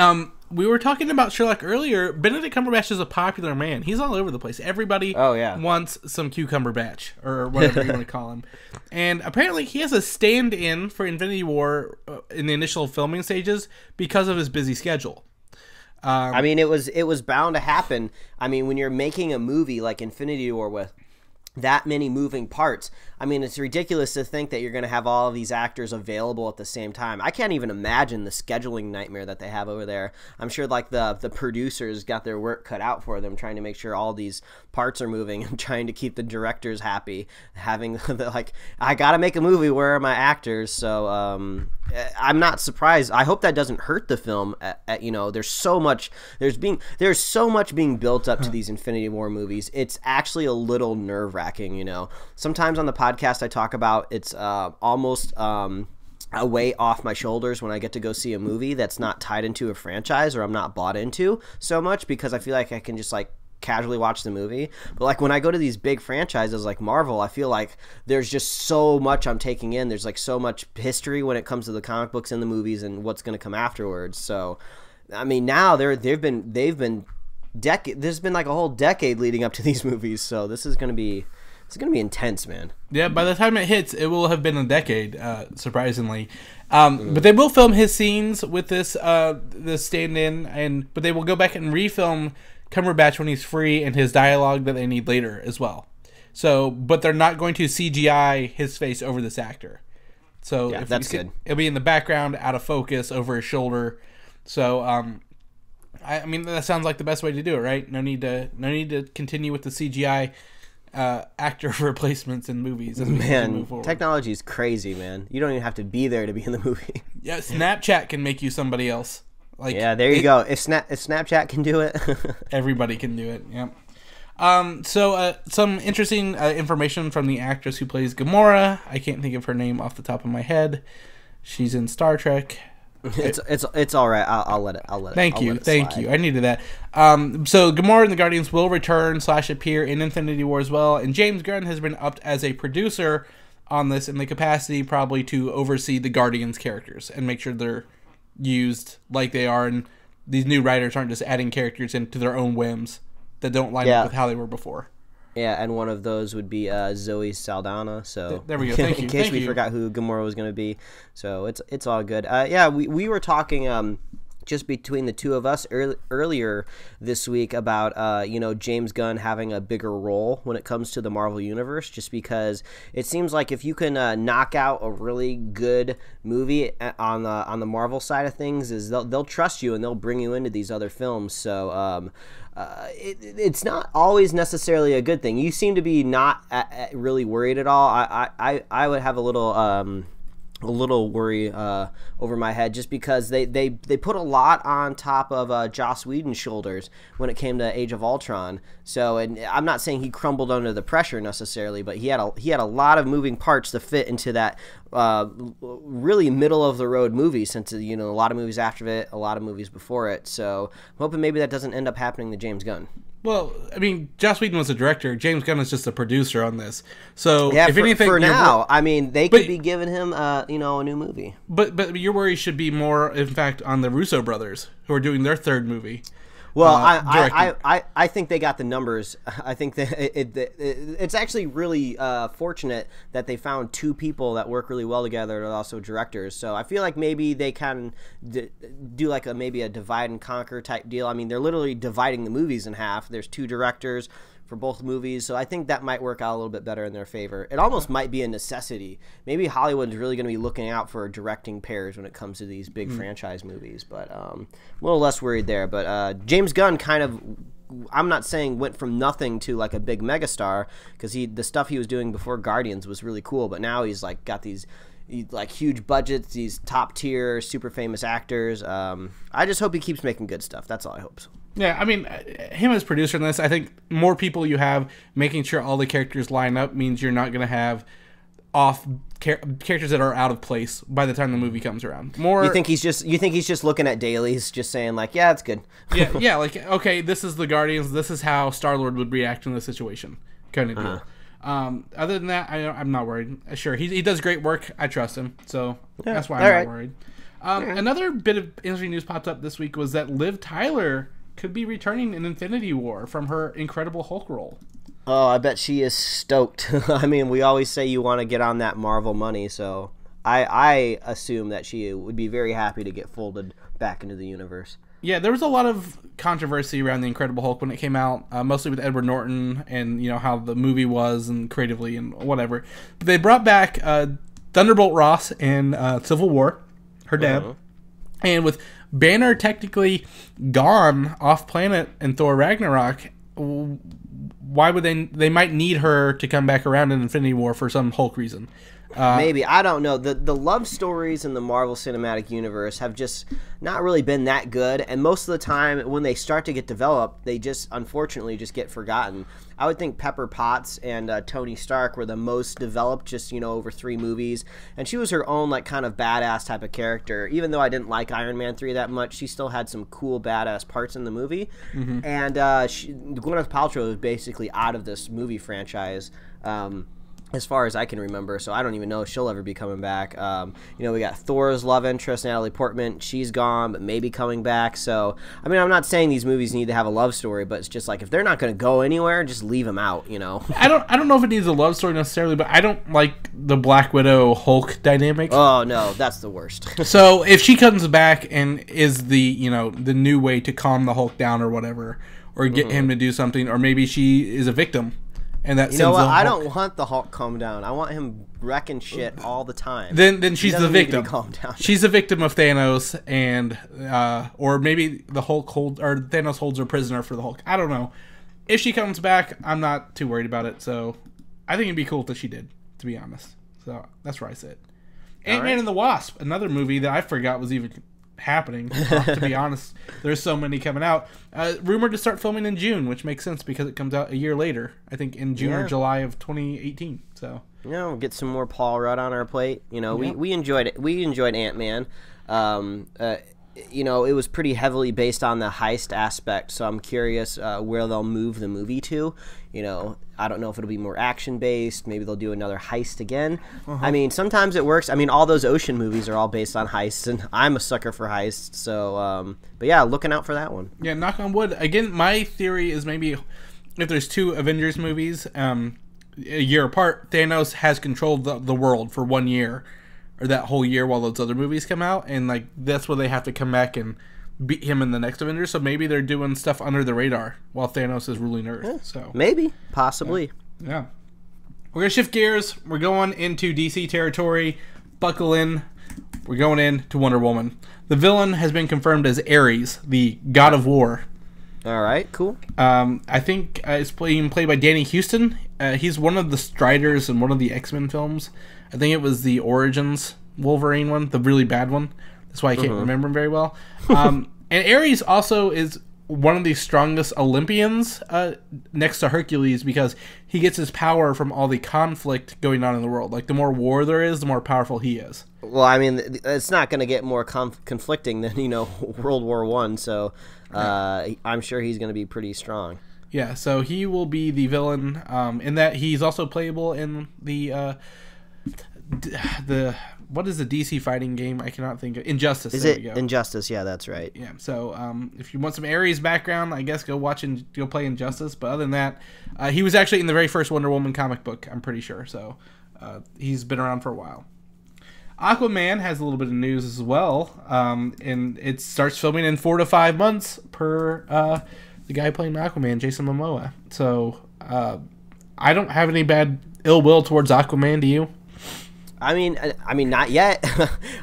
Um, we were talking about Sherlock earlier. Benedict Cumberbatch is a popular man. He's all over the place. Everybody oh, yeah. wants some cucumber batch or whatever you want to call him. And apparently he has a stand-in for Infinity War in the initial filming stages because of his busy schedule. Um, I mean, it was it was bound to happen. I mean, when you're making a movie like Infinity War with that many moving parts, I mean, it's ridiculous to think that you're going to have all of these actors available at the same time. I can't even imagine the scheduling nightmare that they have over there. I'm sure like the the producers got their work cut out for them, trying to make sure all these parts are moving and trying to keep the directors happy, having the, like, I gotta make a movie, where are my actors? So um I'm not surprised. I hope that doesn't hurt the film. At, at, you know, there's so much there's being there's so much being built up to these Infinity War movies. It's actually a little nerve-wracking, you know. Sometimes on the podcast I talk about it's uh, almost um, a weight off my shoulders when I get to go see a movie that's not tied into a franchise or I'm not bought into so much, because I feel like I can just like casually watch the movie. But like when I go to these big franchises like Marvel, I feel like there's just so much I'm taking in. There's like so much history when it comes to the comic books and the movies and what's going to come afterwards. So I mean, now they're they've been they've been dec- there's been like a whole decade leading up to these movies, so this is going to be it's going to be intense, man. Yeah, by the time it hits, it will have been a decade, uh, surprisingly. Um, mm. But they will film his scenes with this uh, this stand-in, and but they will go back and refilm Cumberbatch when he's free and his dialogue that they need later as well. So, but they're not going to C G I his face over this actor. So yeah, if that's good. It'll be in the background, out of focus, over his shoulder. So, um, I, I mean, that sounds like the best way to do it, right? No need to, no need to continue with the C G I uh, actor replacements in movies. As we man, technology is crazy, man. You don't even have to be there to be in the movie. Yeah, Snapchat can make you somebody else. Like, yeah, there you it, go. If, Snap, if Snapchat can do it, everybody can do it. Yeah. Um, so uh, some interesting uh, information from the actress who plays Gamora. I can't think of her name off the top of my head. She's in Star Trek. It's it's it's all right. I'll, I'll let it. I'll let. Thank it, you, let it thank slide. you. I needed that. Um, so Gamora and the Guardians will return slash appear in Infinity War as well. And James Gunn has been upped as a producer on this in the capacity probably to oversee the Guardians characters and make sure they're used like they are, and these new writers aren't just adding characters into their own whims that don't line yeah. up with how they were before. Yeah, and one of those would be uh, Zoe Saldana. So Th- there we go. Thank you. in case Thank we you. forgot who Gamora was going to be, so it's it's all good. Uh, yeah, we we were talking. Um, just between the two of us early, earlier this week about, uh, you know, James Gunn having a bigger role when it comes to the Marvel Universe, just because it seems like if you can uh, knock out a really good movie on the, on the Marvel side of things, is they'll, they'll trust you and they'll bring you into these other films. So um, uh, it, it's not always necessarily a good thing. You seem to be not a, a really worried at all. I, I, I would have a little... Um, a little worry uh, over my head, just because they, they, they put a lot on top of uh, Joss Whedon's shoulders when it came to Age of Ultron. So, and I'm not saying he crumbled under the pressure necessarily, but he had a, he had a lot of moving parts to fit into that uh, really middle of the road movie, since, you know, a lot of movies after it, a lot of movies before it. So I'm hoping maybe that doesn't end up happening to James Gunn. Well, I mean, Joss Whedon was the director. James Gunn is just the producer on this. So, yeah, if for, anything, for now, I mean, they but, could be giving him, uh, you know, a new movie. But but your worry should be more, in fact, on the Russo brothers, who are doing their third movie. Well, uh, I, I, I, I think they got the numbers. I think that it, it, it, it's actually really uh, fortunate that they found two people that work really well together and are also directors. So I feel like maybe they can d do like a maybe a divide and conquer type deal. I mean, they're literally dividing the movies in half. There's two directors for both movies, so I think that might work out a little bit better in their favor. It almost might be a necessity. Maybe Hollywood's really going to be looking out for directing pairs when it comes to these big mm. franchise movies, but um, a little less worried there. But uh, James Gunn kind of, I'm not saying went from nothing to like a big megastar, because he the stuff he was doing before Guardians was really cool, but now he's like got these like huge budgets, these top tier, super famous actors. Um, I just hope he keeps making good stuff. That's all I hope. So. Yeah, I mean, him as producer on this, I think more people you have, making sure all the characters line up means you're not going to have off char characters that are out of place by the time the movie comes around. More, you think he's just you think he's just looking at dailies, just saying like, yeah, it's good. yeah, yeah, like okay, this is the Guardians. This is how Star-Lord would react in this situation, kind of deal. Uh-huh. Um, other than that, I, I'm not worried. Sure, he, he does great work. I trust him, so yeah, that's why I'm right. not worried. Um, right. Another bit of interesting news popped up this week was that Liv Tyler could be returning in Infinity War from her Incredible Hulk role. Oh, I bet she is stoked. I mean, we always say you want to get on that Marvel money, so I, I assume that she would be very happy to get folded back into the universe. Yeah, there was a lot of controversy around the Incredible Hulk when it came out, uh, mostly with Edward Norton and, you know, how the movie was and creatively and whatever. But they brought back uh, Thunderbolt Ross in uh, Civil War, her dad. Uh-huh. And with Banner technically gone off-planet in Thor Ragnarok, why would they... They might need her to come back around in Infinity War for some Hulk reason. Uh, Maybe. I don't know. The the love stories in the Marvel Cinematic Universe have just not really been that good, and most of the time when they start to get developed, they just unfortunately just get forgotten. I would think Pepper Potts and uh, Tony Stark were the most developed, just, you know, over three movies, and she was her own like kind of badass type of character. Even though I didn't like Iron Man three that much, she still had some cool badass parts in the movie. Mm-hmm. And uh, she, Gwyneth Paltrow was basically out of this movie franchise. Um, As far as I can remember, so I don't even know if she'll ever be coming back. Um, you know, we got Thor's love interest, Natalie Portman. She's gone, but maybe coming back. So, I mean, I'm not saying these movies need to have a love story, but it's just like if they're not going to go anywhere, just leave them out, you know? I don't I don't know if it needs a love story necessarily, but I don't like the Black Widow-Hulk dynamic. Oh, no, that's the worst. So, if she comes back and is the, you know, the new way to calm the Hulk down or whatever, or get mm-hmm. him to do something, or maybe she is a victim. And that you know what? I don't want the Hulk calm down. I want him wrecking shit all the time. Then, then she's the victim. She's a victim of Thanos, and uh, or maybe the Hulk hold or Thanos holds her prisoner for the Hulk. I don't know. If she comes back, I'm not too worried about it. So, I think it'd be cool if she did. To be honest, so that's where I sit. Ant-Man and the Wasp, another movie that I forgot was even happening. To be honest, there's so many coming out. Uh, rumored to start filming in June, which makes sense because it comes out a year later. I think in June yeah. or July of twenty eighteen. So you know, we'll get some more Paul Rudd on our plate. You know, yeah. we we enjoyed it. We enjoyed Ant-Man. Um, uh, you know, it was pretty heavily based on the heist aspect. So I'm curious uh, where they'll move the movie to. You know, I don't know if it'll be more action-based. Maybe they'll do another heist again. Uh-huh. I mean, sometimes it works. I mean, all those ocean movies are all based on heists, and I'm a sucker for heists. So, um, but yeah, looking out for that one. Yeah, knock on wood. Again, my theory is maybe if there's two Avengers movies um, a year apart, Thanos has controlled the, the world for one year, or that whole year while those other movies come out, and like that's where they have to come back and beat him in the next Avengers. So maybe they're doing stuff under the radar while Thanos is ruling Earth. Yeah, so maybe, possibly. Yeah. yeah. We're going to shift gears. We're going into D C territory. Buckle in. We're going in to Wonder Woman. The villain has been confirmed as Ares, the god of war. All right, cool. Um, I think uh, it's being played by Danny Houston. Uh, he's one of the Striders in one of the X-Men films. I think it was the Origins Wolverine one, the really bad one. That's why I can't mm-hmm. remember him very well. Um, and Ares also is one of the strongest Olympians uh, next to Hercules, because he gets his power from all the conflict going on in the world. Like, the more war there is, the more powerful he is. Well, I mean, it's not going to get more conf conflicting than, you know, World War One. So uh, I'm sure he's going to be pretty strong. Yeah, so he will be the villain um, in that. He's also playable in the... Uh, the... What is the D C fighting game? I cannot think of. Injustice. Is there it we go. Injustice? Yeah, that's right. Yeah. So um, if you want some Ares background, I guess go watch and go play Injustice. But other than that, uh, he was actually in the very first Wonder Woman comic book, I'm pretty sure. So uh, he's been around for a while. Aquaman has a little bit of news as well. Um, and it starts filming in four to five months per uh, the guy playing Aquaman, Jason Momoa. So uh, I don't have any bad ill will towards Aquaman. Do you? I mean, I mean, not yet.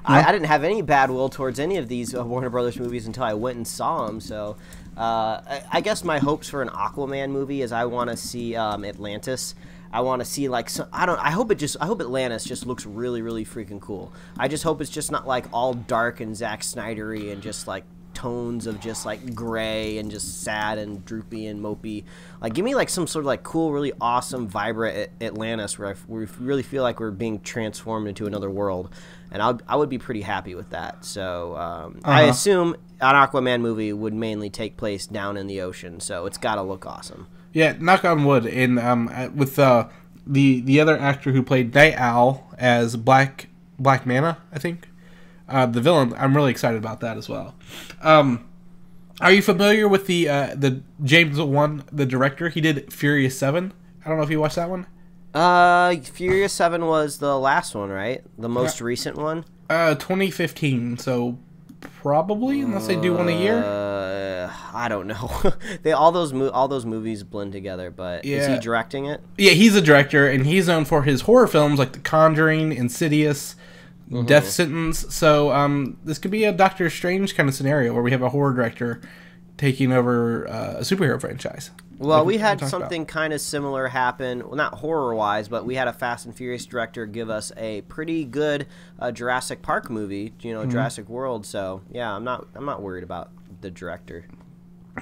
I, I didn't have any bad will towards any of these uh, Warner Brothers movies until I went and saw them. So, uh, I, I guess my hopes for an Aquaman movie is I want to see um, Atlantis. I want to see like some, I don't. I hope it just. I hope Atlantis just looks really, really freaking cool. I just hope it's just not like all dark and Zack Snyder-y and just like tones of just like gray and just sad and droopy and mopey. Like, give me like some sort of like cool, really awesome, vibrant Atlantis where I, where we really feel like we're being transformed into another world, and I'll, I would be pretty happy with that. So um, uh-huh. I assume an Aquaman movie would mainly take place down in the ocean, so it's got to look awesome. Yeah, knock on wood. And um, with uh, the the other actor who played Night Owl as Black Black Manta, I think. Uh, the villain, I'm really excited about that as well. Um, are you familiar with the uh, the James Gunn, the director? He did Furious Seven. I don't know if you watched that one. Uh, Furious Seven was the last one, right? The most uh, recent one. Uh, twenty fifteen. So probably, unless they do one a year. Uh, I don't know. they all those mo all those movies blend together. But yeah. Is he directing it? Yeah, he's a director, and he's known for his horror films like The Conjuring, Insidious. Mm-hmm. Death Sentence. So um, this could be a Doctor Strange kind of scenario where we have a horror director taking over uh, a superhero franchise. Well, like we had something about. kind of similar happen, well, not horror-wise, but we had a Fast and Furious director give us a pretty good uh, Jurassic Park movie, you know, mm-hmm. Jurassic World. So yeah, I'm not, I'm not worried about the director.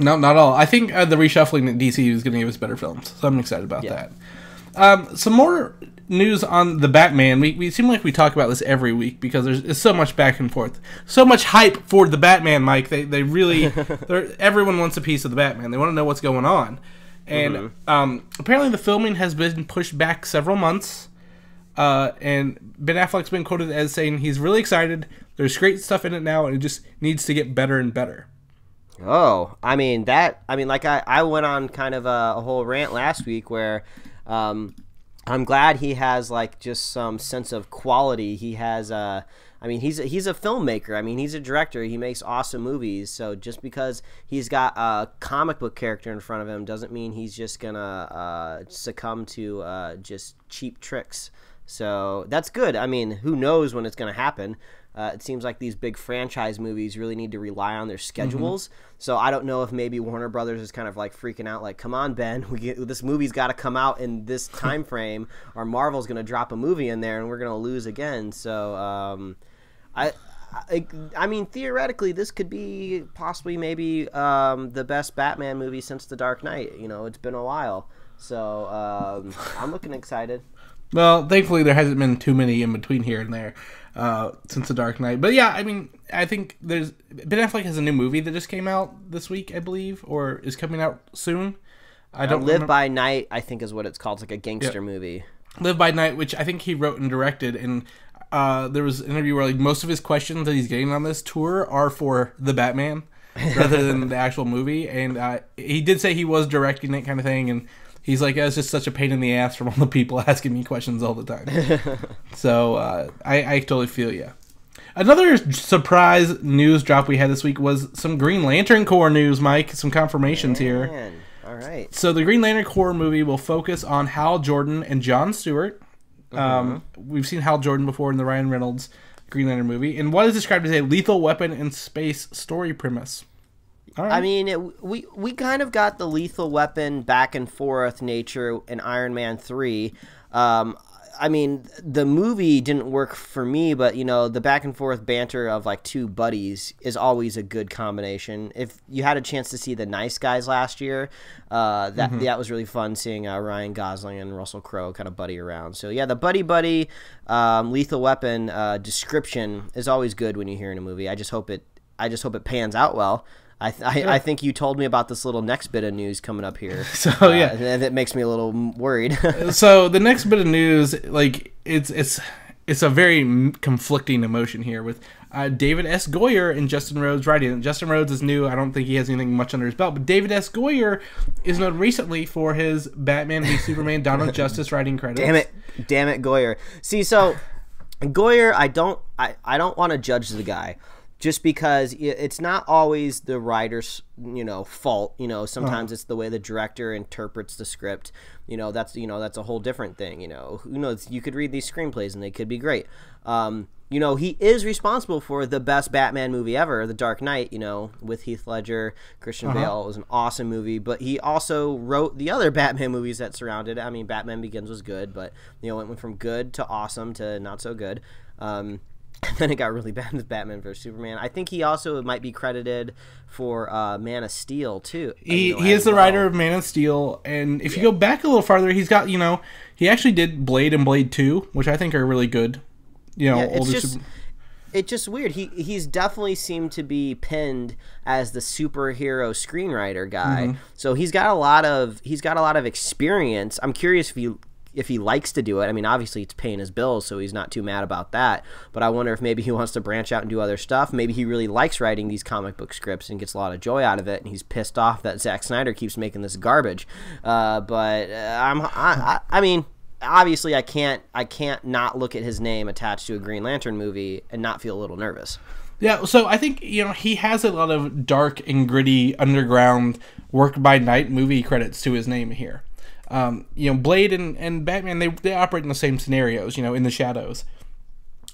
No, not at all. I think uh, the reshuffling at D C is going to give us better films, so I'm excited about yeah. that. Um, some more news on the Batman. We, we seem like we talk about this every week because there's, there's so much back and forth, so much hype for the Batman. Mike, they they really everyone wants a piece of the Batman. They want to know what's going on, and mm-hmm. um, apparently the filming has been pushed back several months. Uh, and Ben Affleck's been quoted as saying he's really excited. There's great stuff in it now, and it just needs to get better and better. Oh, I mean that. I mean, like I I went on kind of a, a whole rant last week where. Um, I'm glad he has like just some sense of quality. He has, uh, I mean, he's a, he's a filmmaker. I mean, he's a director. He makes awesome movies. So just because he's got a comic book character in front of him doesn't mean he's just gonna uh, succumb to uh, just cheap tricks. So that's good. I mean, who knows when it's gonna happen? Uh, it seems like these big franchise movies really need to rely on their schedules. Mm-hmm. So I don't know if maybe Warner Brothers is kind of like freaking out, like, come on, Ben, we get, this movie's got to come out in this time frame, or Marvel's going to drop a movie in there and we're going to lose again. So um, I, I, I mean, theoretically, this could be possibly maybe um, the best Batman movie since The Dark Knight. You know, it's been a while. So um, I'm looking excited. Well, thankfully, there hasn't been too many in between here and there uh, since The Dark Knight. But yeah, I mean, I think there's... Ben Affleck has a new movie that just came out this week, I believe, or is coming out soon. I don't Live remember. by Night, I think is what it's called. It's like a gangster yeah. movie. Live by Night, which I think he wrote and directed. And uh, there was an interview where like most of his questions that he's getting on this tour are for the Batman rather than the actual movie. And uh, he did say he was directing it kind of thing, and... He's like, it's just such a pain in the ass from all the people asking me questions all the time. so uh, I, I totally feel you. Another surprise news drop we had this week was some Green Lantern Corps news, Mike. Some confirmations Man. here. All right. So the Green Lantern Corps movie will focus on Hal Jordan and John Stewart. Mm-hmm. Um, we've seen Hal Jordan before in the Ryan Reynolds Green Lantern movie, and what is described as a lethal weapon in space story premise. All right. I mean, it, we we kind of got the lethal weapon back and forth nature in Iron Man three. Um, I mean, the movie didn't work for me, but, you know, the back and forth banter of, like, two buddies is always a good combination. If you had a chance to see The Nice Guys last year, uh, that mm-hmm. that was really fun, seeing uh, Ryan Gosling and Russell Crowe kind of buddy around. So, yeah, the buddy-buddy um, lethal weapon uh, description is always good when you hear in a movie. I just hope it, I just hope it pans out well. I, th I, I think you told me about this little next bit of news coming up here. So uh, yeah, and it makes me a little worried. So the next bit of news, like it's it's it's a very conflicting emotion here with uh, David S. Goyer and Justin Rhodes writing. And Justin Rhodes is new. I don't think he has anything much under his belt. But David S. Goyer is known recently for his Batman v Superman: Dawn of Justice writing credits. Damn it, damn it, Goyer. See, so Goyer, I don't I I don't want to judge the guy. Just because it's not always the writer's, you know, fault. You know, sometimes oh. it's the way the director interprets the script. You know, that's you know that's a whole different thing. You know, who knows? You could read these screenplays and they could be great. Um, you know, he is responsible for the best Batman movie ever, The Dark Knight. You know, with Heath Ledger, Christian uh-huh. Bale, it was an awesome movie. But he also wrote the other Batman movies that surrounded it. I mean, Batman Begins was good, but you know, it went from good to awesome to not so good. Um, And then it got really bad with Batman versus Superman. I think he also might be credited for uh, Man of Steel, too. He, he is the well. writer of Man of Steel. And if yeah. you go back a little farther, he's got, you know, he actually did Blade and Blade two, which I think are really good. You know, yeah, it's older just, super it's just weird. He, he's definitely seemed to be pinned as the superhero screenwriter guy. Mm-hmm. So he's got a lot of he's got a lot of experience. I'm curious if you... if he likes to do it. I mean, obviously it's paying his bills, so he's not too mad about that. But I wonder if maybe he wants to branch out and do other stuff. Maybe he really likes writing these comic book scripts and gets a lot of joy out of it, and he's pissed off that Zack Snyder keeps making this garbage. Uh, but uh, I'm, I, I, I mean, obviously I can't, I can't not look at his name attached to a Green Lantern movie and not feel a little nervous. Yeah, so I think, you know, he has a lot of dark and gritty underground work by night movie credits to his name here. Um, you know, Blade and, and Batman, they, they operate in the same scenarios, you know, in the shadows.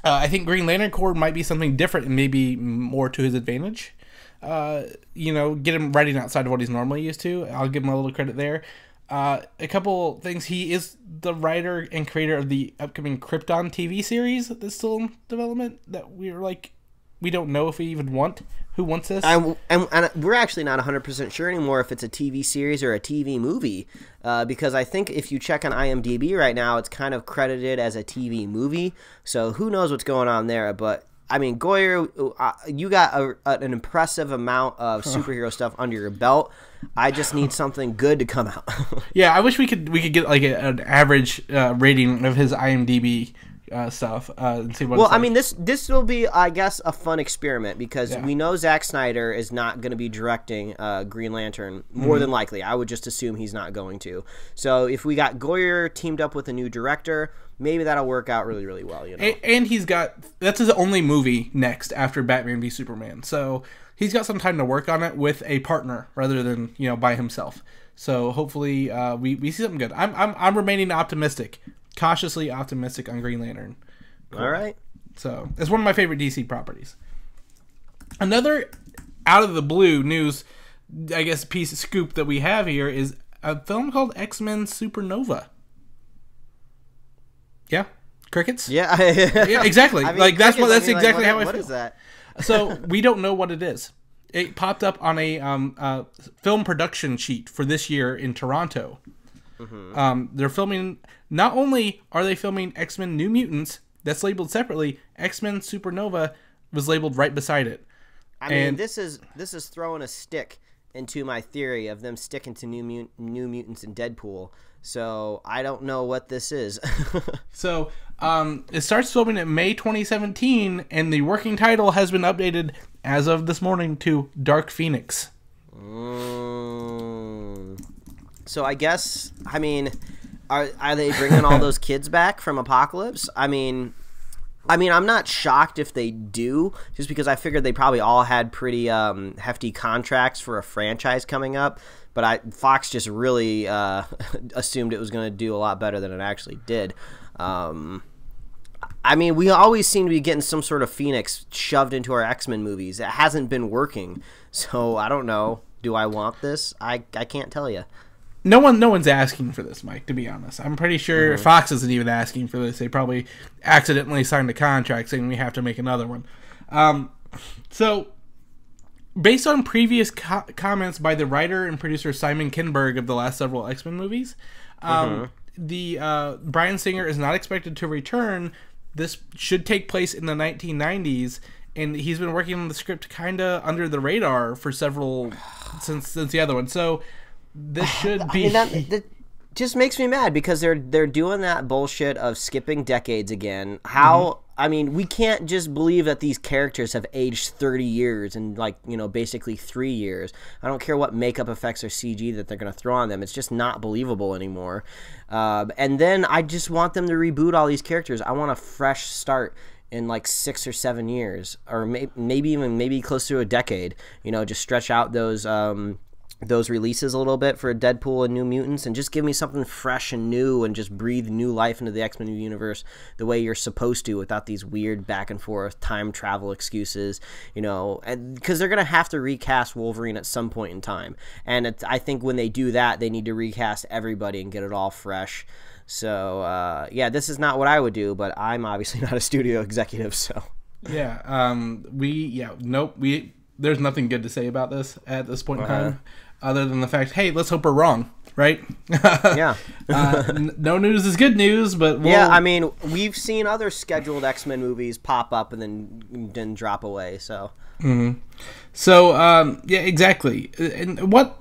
Uh, I think Green Lantern Corps might be something different and maybe more to his advantage. Uh, you know, get him writing outside of what he's normally used to. I'll give him a little credit there. Uh, a couple things. He is the writer and creator of the upcoming Krypton T V series that's still in development that we were like, we don't know if we even want. Who wants this? And, and, and we're actually not one hundred percent sure anymore if it's a T V series or a T V movie, uh, because I think if you check on I M D B right now, it's kind of credited as a T V movie. So who knows what's going on there? But, I mean, Goyer, uh, you got a, a, an impressive amount of superhero stuff under your belt. I just need something good to come out. Yeah, I wish we could we could get like a, an average uh, rating of his I M D B Uh, stuff. Uh, and see what well, I like. mean, this this will be, I guess, a fun experiment because yeah. we know Zack Snyder is not going to be directing uh, Green Lantern, more mm-hmm. than likely. I would just assume he's not going to. So if we got Goyer teamed up with a new director, maybe that'll work out really, really well. You know, and, and he's got that's his only movie next after Batman v Superman, so he's got some time to work on it with a partner rather than you know by himself. So hopefully uh, we we see something good. I'm I'm I'm remaining optimistic. Cautiously optimistic on Green Lantern. Cool. All right. So, it's one of my favorite D C properties. Another out of the blue news, I guess, piece of scoop that we have here is a film called X-Men Supernova. Yeah. Crickets? Yeah. Yeah, exactly. I mean, like that's what that's I mean, exactly like, what, how I what feel. What is that? So, we don't know what it is. It popped up on a um, uh, film production sheet for this year in Toronto. Mm-hmm. Um, they're filming. Not only are they filming X-Men New Mutants, that's labeled separately. X-Men Supernova was labeled right beside it. I and mean, this is this is throwing a stick into my theory of them sticking to New Mut New Mutants and Deadpool. So I don't know what this is. So um, it starts filming in May twenty seventeen, and the working title has been updated as of this morning to Dark Phoenix. Mm. So I guess, I mean, are are they bringing all those kids back from Apocalypse? I mean, I mean, I'm not shocked if they do, just because I figured they probably all had pretty um, hefty contracts for a franchise coming up. But I, Fox just really uh, assumed it was going to do a lot better than it actually did. Um, I mean, we always seem to be getting some sort of Phoenix shoved into our X-Men movies. It hasn't been working, so I don't know. Do I want this? I, I can't tell you. No one, no one's asking for this, Mike, to be honest. I'm pretty sure mm-hmm. Fox isn't even asking for this. They probably accidentally signed a contract saying we have to make another one. Um, so, based on previous co comments by the writer and producer Simon Kinberg of the last several X-Men movies, um, mm-hmm. the uh, Bryan Singer is not expected to return. This should take place in the nineteen nineties, and he's been working on the script kind of under the radar for several since since the other one. So. This should be. I mean, that, that just makes me mad because they're they're doing that bullshit of skipping decades again. How mm-hmm. I mean, we can't just believe that these characters have aged thirty years and like you know basically three years. I don't care what makeup effects or C G that they're gonna throw on them. It's just not believable anymore. Uh, and then I just want them to reboot all these characters. I want a fresh start in like six or seven years, or may maybe even maybe close to a decade. You know, just stretch out those. Um, those releases a little bit for Deadpool and New Mutants, and just give me something fresh and new and just breathe new life into the X-Men universe the way you're supposed to, without these weird back and forth time travel excuses, you know, because they're going to have to recast Wolverine at some point in time. And it's, I think when they do that, they need to recast everybody and get it all fresh. So, uh, yeah, this is not what I would do, but I'm obviously not a studio executive, so. Yeah, um, we, yeah, nope, we, there's nothing good to say about this at this point in uh-huh. time. Other than the fact, hey, let's hope we're wrong, right? Yeah. uh, no news is good news, but we'll... yeah, I mean, we've seen other scheduled X-Men movies pop up and then then drop away. So, mm-hmm. so um, yeah, exactly. And what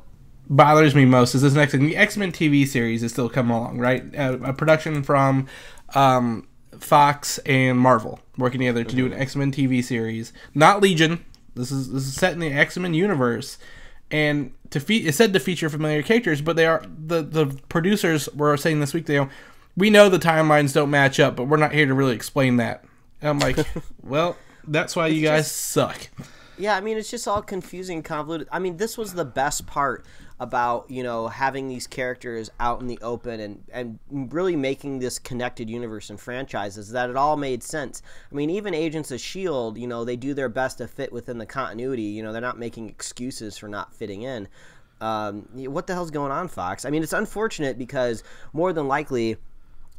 bothers me most is this next thing: the X-Men T V series is still coming along, right? Uh, a production from um, Fox and Marvel working together to mm-hmm. do an X-Men T V series, not Legion. This is this is set in the X-Men universe. And to fe it's said to feature familiar characters, but they are the the producers were saying this week, they go, we know the timelines don't match up, but we're not here to really explain that. And I'm like, well, that's why you guys just suck. Yeah, I mean, it's just all confusing, convoluted. I mean, this was the best part about, you know, having these characters out in the open and, and really making this connected universe and franchises, that it all made sense. I mean, even Agents of S H I E L D, you know, they do their best to fit within the continuity. You know, they're not making excuses for not fitting in. Um, what the hell's going on, Fox? I mean, it's unfortunate because more than likely...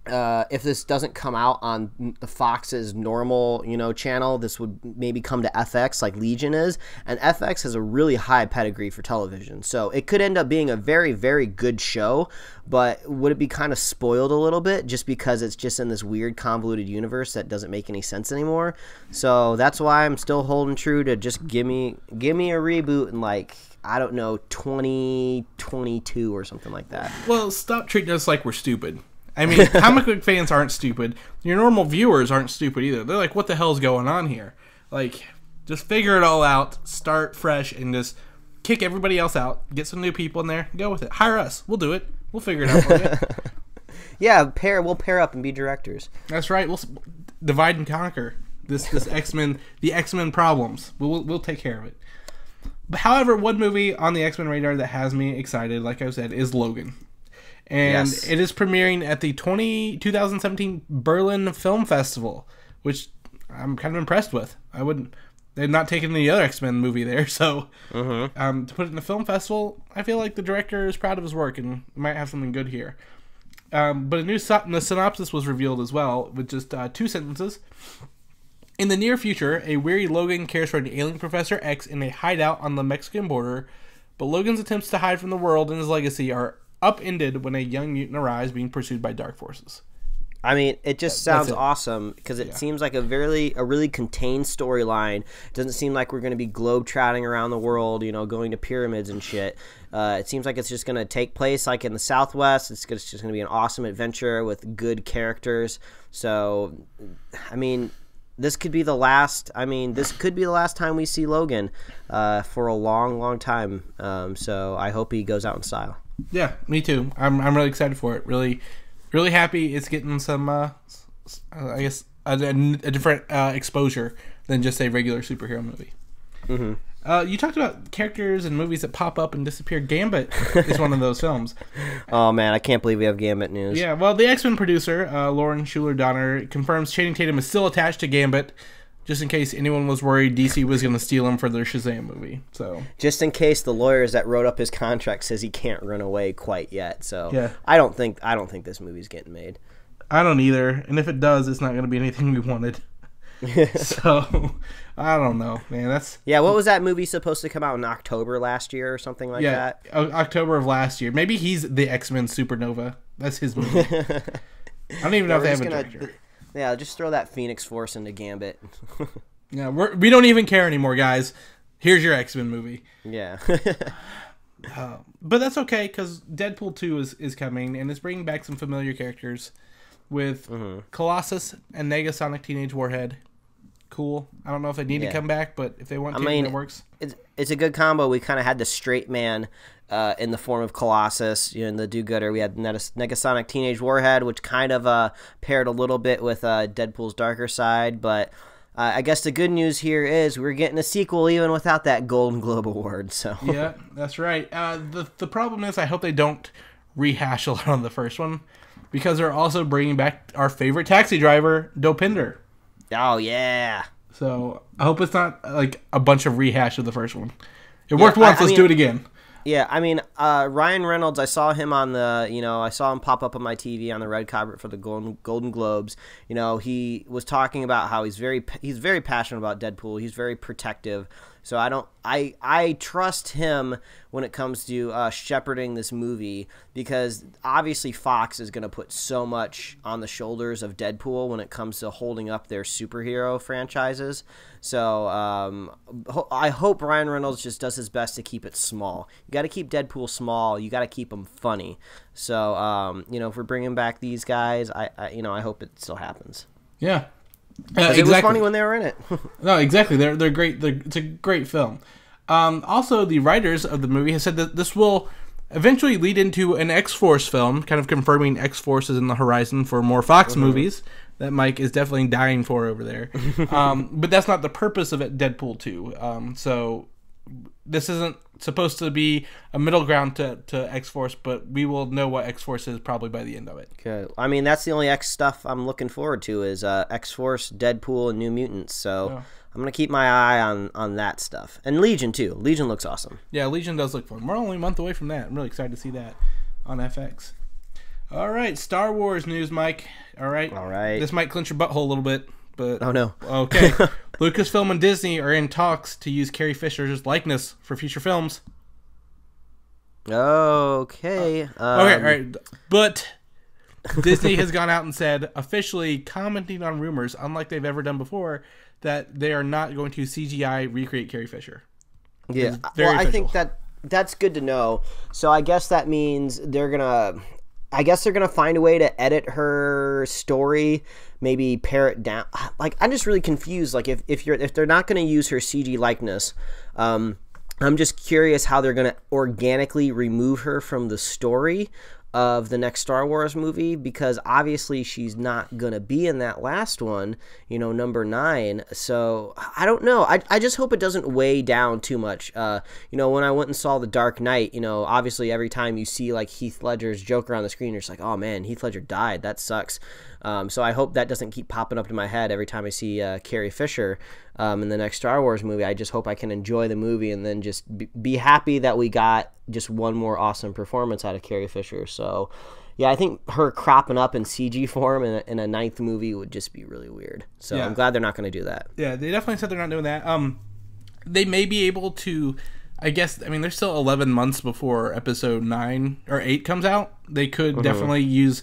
Uh, if this doesn't come out on the Fox's normal, you know, channel, this would maybe come to F X like Legion is, and F X has a really high pedigree for television, so it could end up being a very, very good show, but would it be kind of spoiled a little bit just because it's just in this weird convoluted universe that doesn't make any sense anymore? So that's why I'm still holding true to just give me, give me a reboot and like... I don't know, twenty twenty-two or something like that. Well, stop treating us like we're stupid. I mean, comic book fans aren't stupid. Your normal viewers aren't stupid either. They're like, what the hell's going on here? Like, just figure it all out, start fresh, and just kick everybody else out, get some new people in there, go with it. Hire us. We'll do it. We'll figure it out for you. Yeah, pair, we'll pair up and be directors. That's right. We'll divide and conquer this, this X-Men, the X-Men problems. We'll, we'll take care of it. But however, one movie on the X-Men radar that has me excited, like I said, is Logan. And yes. It is premiering at the twenty, twenty seventeen Berlin Film Festival, which I'm kind of impressed with. I wouldn't, they've not taken any other X-Men movie there, so uh-huh. um, to put it in the film festival, I feel like the director is proud of his work and might have something good here. Um, but a new so the synopsis was revealed as well, with just uh, two sentences. In the near future, a weary Logan cares for an ailing Professor X in a hideout on the Mexican border, but Logan's attempts to hide from the world and his legacy are upended when a young mutant arrives, being pursued by dark forces. I mean, it just sounds it. awesome because it yeah. seems like a really, a really contained storyline. Doesn't seem like we're going to be globetrotting around the world, you know, going to pyramids and shit. Uh, it seems like it's just going to take place like in the Southwest. It's, it's just going to be an awesome adventure with good characters. So, I mean, this could be the last. I mean, this could be the last time we see Logan uh, for a long, long time. Um, so I hope he goes out in style. Yeah, me too. I'm I'm really excited for it. Really, really happy. It's getting some, uh, I guess, a, a different uh, exposure than just a regular superhero movie. Mm-hmm. Uh, you talked about characters and movies that pop up and disappear. Gambit is one of those films. Oh, man, I can't believe we have Gambit news. Yeah, well, the X-Men producer, uh, Lauren Shuler Donner, confirms Channing Tatum is still attached to Gambit, just in case anyone was worried D C was going to steal him for their Shazam movie. So just in case the lawyers that wrote up his contract says he can't run away quite yet. So yeah. I don't think I don't think this movie's getting made. I don't either. And if it does, it's not going to be anything we wanted. So I don't know, man. That's yeah. What was that movie supposed to come out in October last year or something like yeah, that? Yeah, October of last year. Maybe he's the X-Men Supernova. That's his movie. I don't even know if they have a gonna, director. Yeah, just throw that Phoenix Force into Gambit. yeah, we're, we don't even care anymore, guys. Here's your X-Men movie. Yeah. uh, but that's okay, because Deadpool two is is coming, and it's bringing back some familiar characters with mm-hmm. Colossus and Negasonic Teenage Warhead. Cool. I don't know if they need yeah. to come back, but if they want to, I mean, it works. It's it's a good combo. We kind of had the straight man uh, in the form of Colossus, you know, in the do-gooder. We had Negasonic Teenage Warhead, which kind of uh, paired a little bit with uh, Deadpool's darker side. But uh, I guess the good news here is we're getting a sequel even without that Golden Globe Award. So yeah, that's right. Uh, the the problem is I hope they don't rehash a lot on the first one, because they're also bringing back our favorite taxi driver, Dopinder. Oh, yeah. So I hope it's not like a bunch of rehash of the first one. It worked yeah, once. I, I Let's mean, do it again. Yeah, I mean, uh, Ryan Reynolds, I saw him on the, you know, I saw him pop up on my T V on the red carpet for the Golden, Golden Globes. You know, he was talking about how he's very, he's very passionate about Deadpool. He's very protective. So I don't, I, I trust him when it comes to uh, shepherding this movie, because obviously Fox is going to put so much on the shoulders of Deadpool when it comes to holding up their superhero franchises. So um, ho I hope Ryan Reynolds just does his best to keep it small. You got to keep Deadpool small. You got to keep him funny. So um, you know, if we're bringing back these guys, I, I you know, I hope it still happens. Yeah. Uh, exactly. It was funny when they were in it. No, exactly. They're they're great. They're, it's a great film. Um, also, the writers of the movie have said that this will eventually lead into an X-Force film, kind of confirming X-Force is in the horizon for more Fox mm-hmm. movies that Mike is definitely dying for over there. um, but that's not the purpose of it, Deadpool two. Um, so this isn't supposed to be a middle ground to, to X-Force, but we will know what X-Force is probably by the end of it. Okay. I mean, that's the only X stuff I'm looking forward to is uh, X-Force, Deadpool, and New Mutants. So yeah. I'm going to keep my eye on, on that stuff. And Legion, too. Legion looks awesome. Yeah, Legion does look fun. We're only a month away from that. I'm really excited to see that on F X. All right, Star Wars news, Mike. All right. All right. This might clench your butthole a little bit. But oh, no. Okay. Lucasfilm and Disney are in talks to use Carrie Fisher's likeness for future films. Okay. Uh, um, okay, all right. But Disney has gone out and said, officially commenting on rumors, unlike they've ever done before, that they are not going to C G I recreate Carrie Fisher. Yeah. Well, I official. think that that's good to know. So I guess that means they're going to... I guess they're going to find a way to edit her story, maybe pare it down. Like, I'm just really confused. Like, if, if, you're, if they're not going to use her C G likeness, um, I'm just curious how they're going to organically remove her from the story of the next Star Wars movie, because obviously she's not going to be in that last one, you know, number nine. So I don't know. I, I just hope it doesn't weigh down too much. Uh, you know, when I went and saw The Dark Knight, you know, obviously every time you see like Heath Ledger's Joker on the screen, you're just like, oh man, Heath Ledger died. That sucks. Um, so I hope that doesn't keep popping up to my head every time I see uh, Carrie Fisher um, in the next Star Wars movie. I just hope I can enjoy the movie and then just be, be happy that we got just one more awesome performance out of Carrie Fisher. So, yeah, I think her cropping up in C G form in a, in a ninth movie would just be really weird. So yeah. I'm glad they're not going to do that. Yeah, they definitely said they're not doing that. Um, they may be able to, I guess, I mean, there's still eleven months before episode nine or eight comes out. They could mm-hmm. definitely use...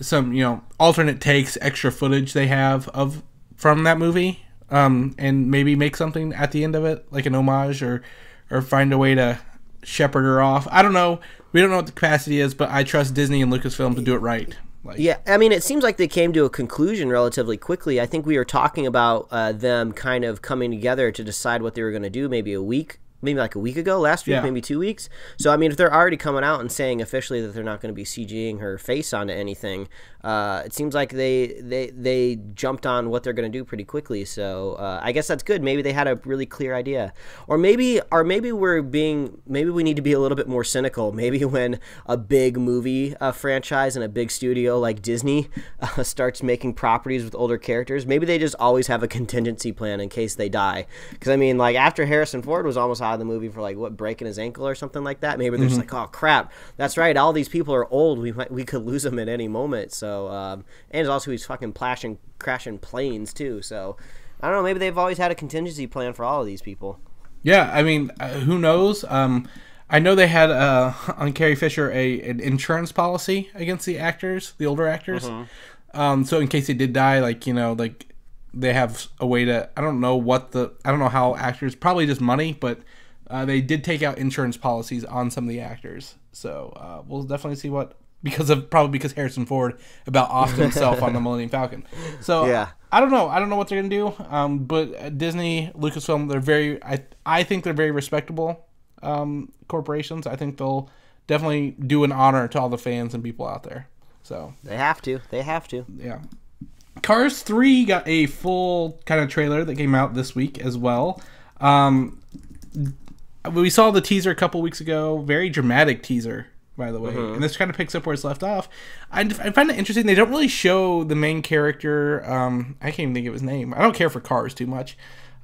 some, you know, alternate takes, extra footage they have of from that movie, um, and maybe make something at the end of it, like an homage, or or find a way to shepherd her off. I don't know. We don't know what the capacity is, but I trust Disney and Lucasfilm to do it right. Like, yeah, I mean, it seems like they came to a conclusion relatively quickly. I think we were talking about uh, them kind of coming together to decide what they were going to do maybe a week maybe like a week ago, last week, yeah. maybe two weeks. So, I mean, if they're already coming out and saying officially that they're not going to be CGing her face onto anything, uh, it seems like they, they, they jumped on what they're going to do pretty quickly. So uh, I guess that's good. Maybe they had a really clear idea. Or maybe or maybe we're being – maybe we need to be a little bit more cynical. Maybe when a big movie uh, franchise and a big studio like Disney uh, starts making properties with older characters, maybe they just always have a contingency plan in case they die. Because, I mean, like after Harrison Ford was almost out of the movie for like what breaking his ankle or something like that, maybe they're mm-hmm. just like, oh crap, that's right, all these people are old, we might we could lose them at any moment. So um and also he's fucking plashing crashing planes too, so I don't know, maybe they've always had a contingency plan for all of these people. Yeah, I mean, who knows. um I know they had uh on Carrie Fisher a an insurance policy against the actors, the older actors, mm-hmm. um so in case they did die, like, you know, like they have a way to, I don't know what the, I don't know how actors, probably just money, but uh, they did take out insurance policies on some of the actors. So uh, we'll definitely see what, because of, probably because Harrison Ford about offed himself on the Millennium Falcon. So yeah. I don't know. I don't know what they're going to do. Um, but Disney, Lucasfilm, they're very, I, I think they're very respectable um, corporations. I think they'll definitely do an honor to all the fans and people out there. So they have to, they have to. Yeah. Cars three got a full kind of trailer that came out this week as well. Um, we saw the teaser a couple weeks ago. Very dramatic teaser, by the way. Mm-hmm. And this kind of picks up where it's left off. I, I find it interesting. They don't really show the main character. Um, I can't even think of his name. I don't care for Cars too much.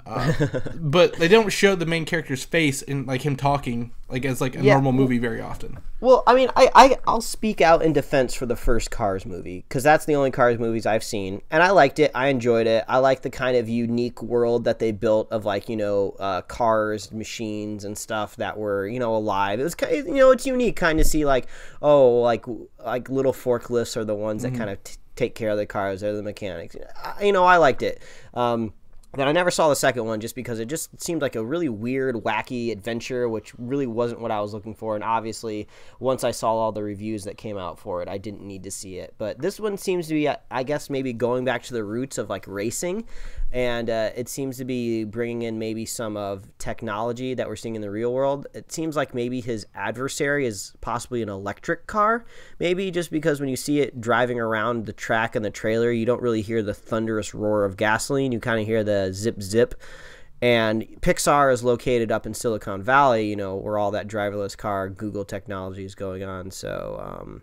Uh, but they don't show the main character's face and like him talking like as like a yeah. normal movie very often. Well, I mean, I, I I'll speak out in defense for the first Cars movie, because that's the only Cars movies I've seen, and I liked it. I enjoyed it. I like the kind of unique world that they built of like, you know, uh, cars, machines, and stuff that were, you know, alive. It was, you know, it's unique kind of see like, oh, like like little forklifts are the ones mm-hmm. that kind of t take care of the cars. They're the mechanics. I, you know, I liked it. Um, That I never saw the second one just because it just seemed like a really weird, wacky adventure, which really wasn't what I was looking for. And obviously, once I saw all the reviews that came out for it, I didn't need to see it. But this one seems to be, I guess, maybe going back to the roots of like racing. And uh, it seems to be bringing in maybe some of technology that we're seeing in the real world. It seems like maybe his adversary is possibly an electric car. Maybe just because when you see it driving around the track in the trailer, you don't really hear the thunderous roar of gasoline. You kind of hear the zip zip. And Pixar is located up in Silicon Valley, you know, where all that driverless car Google technology is going on. So, um,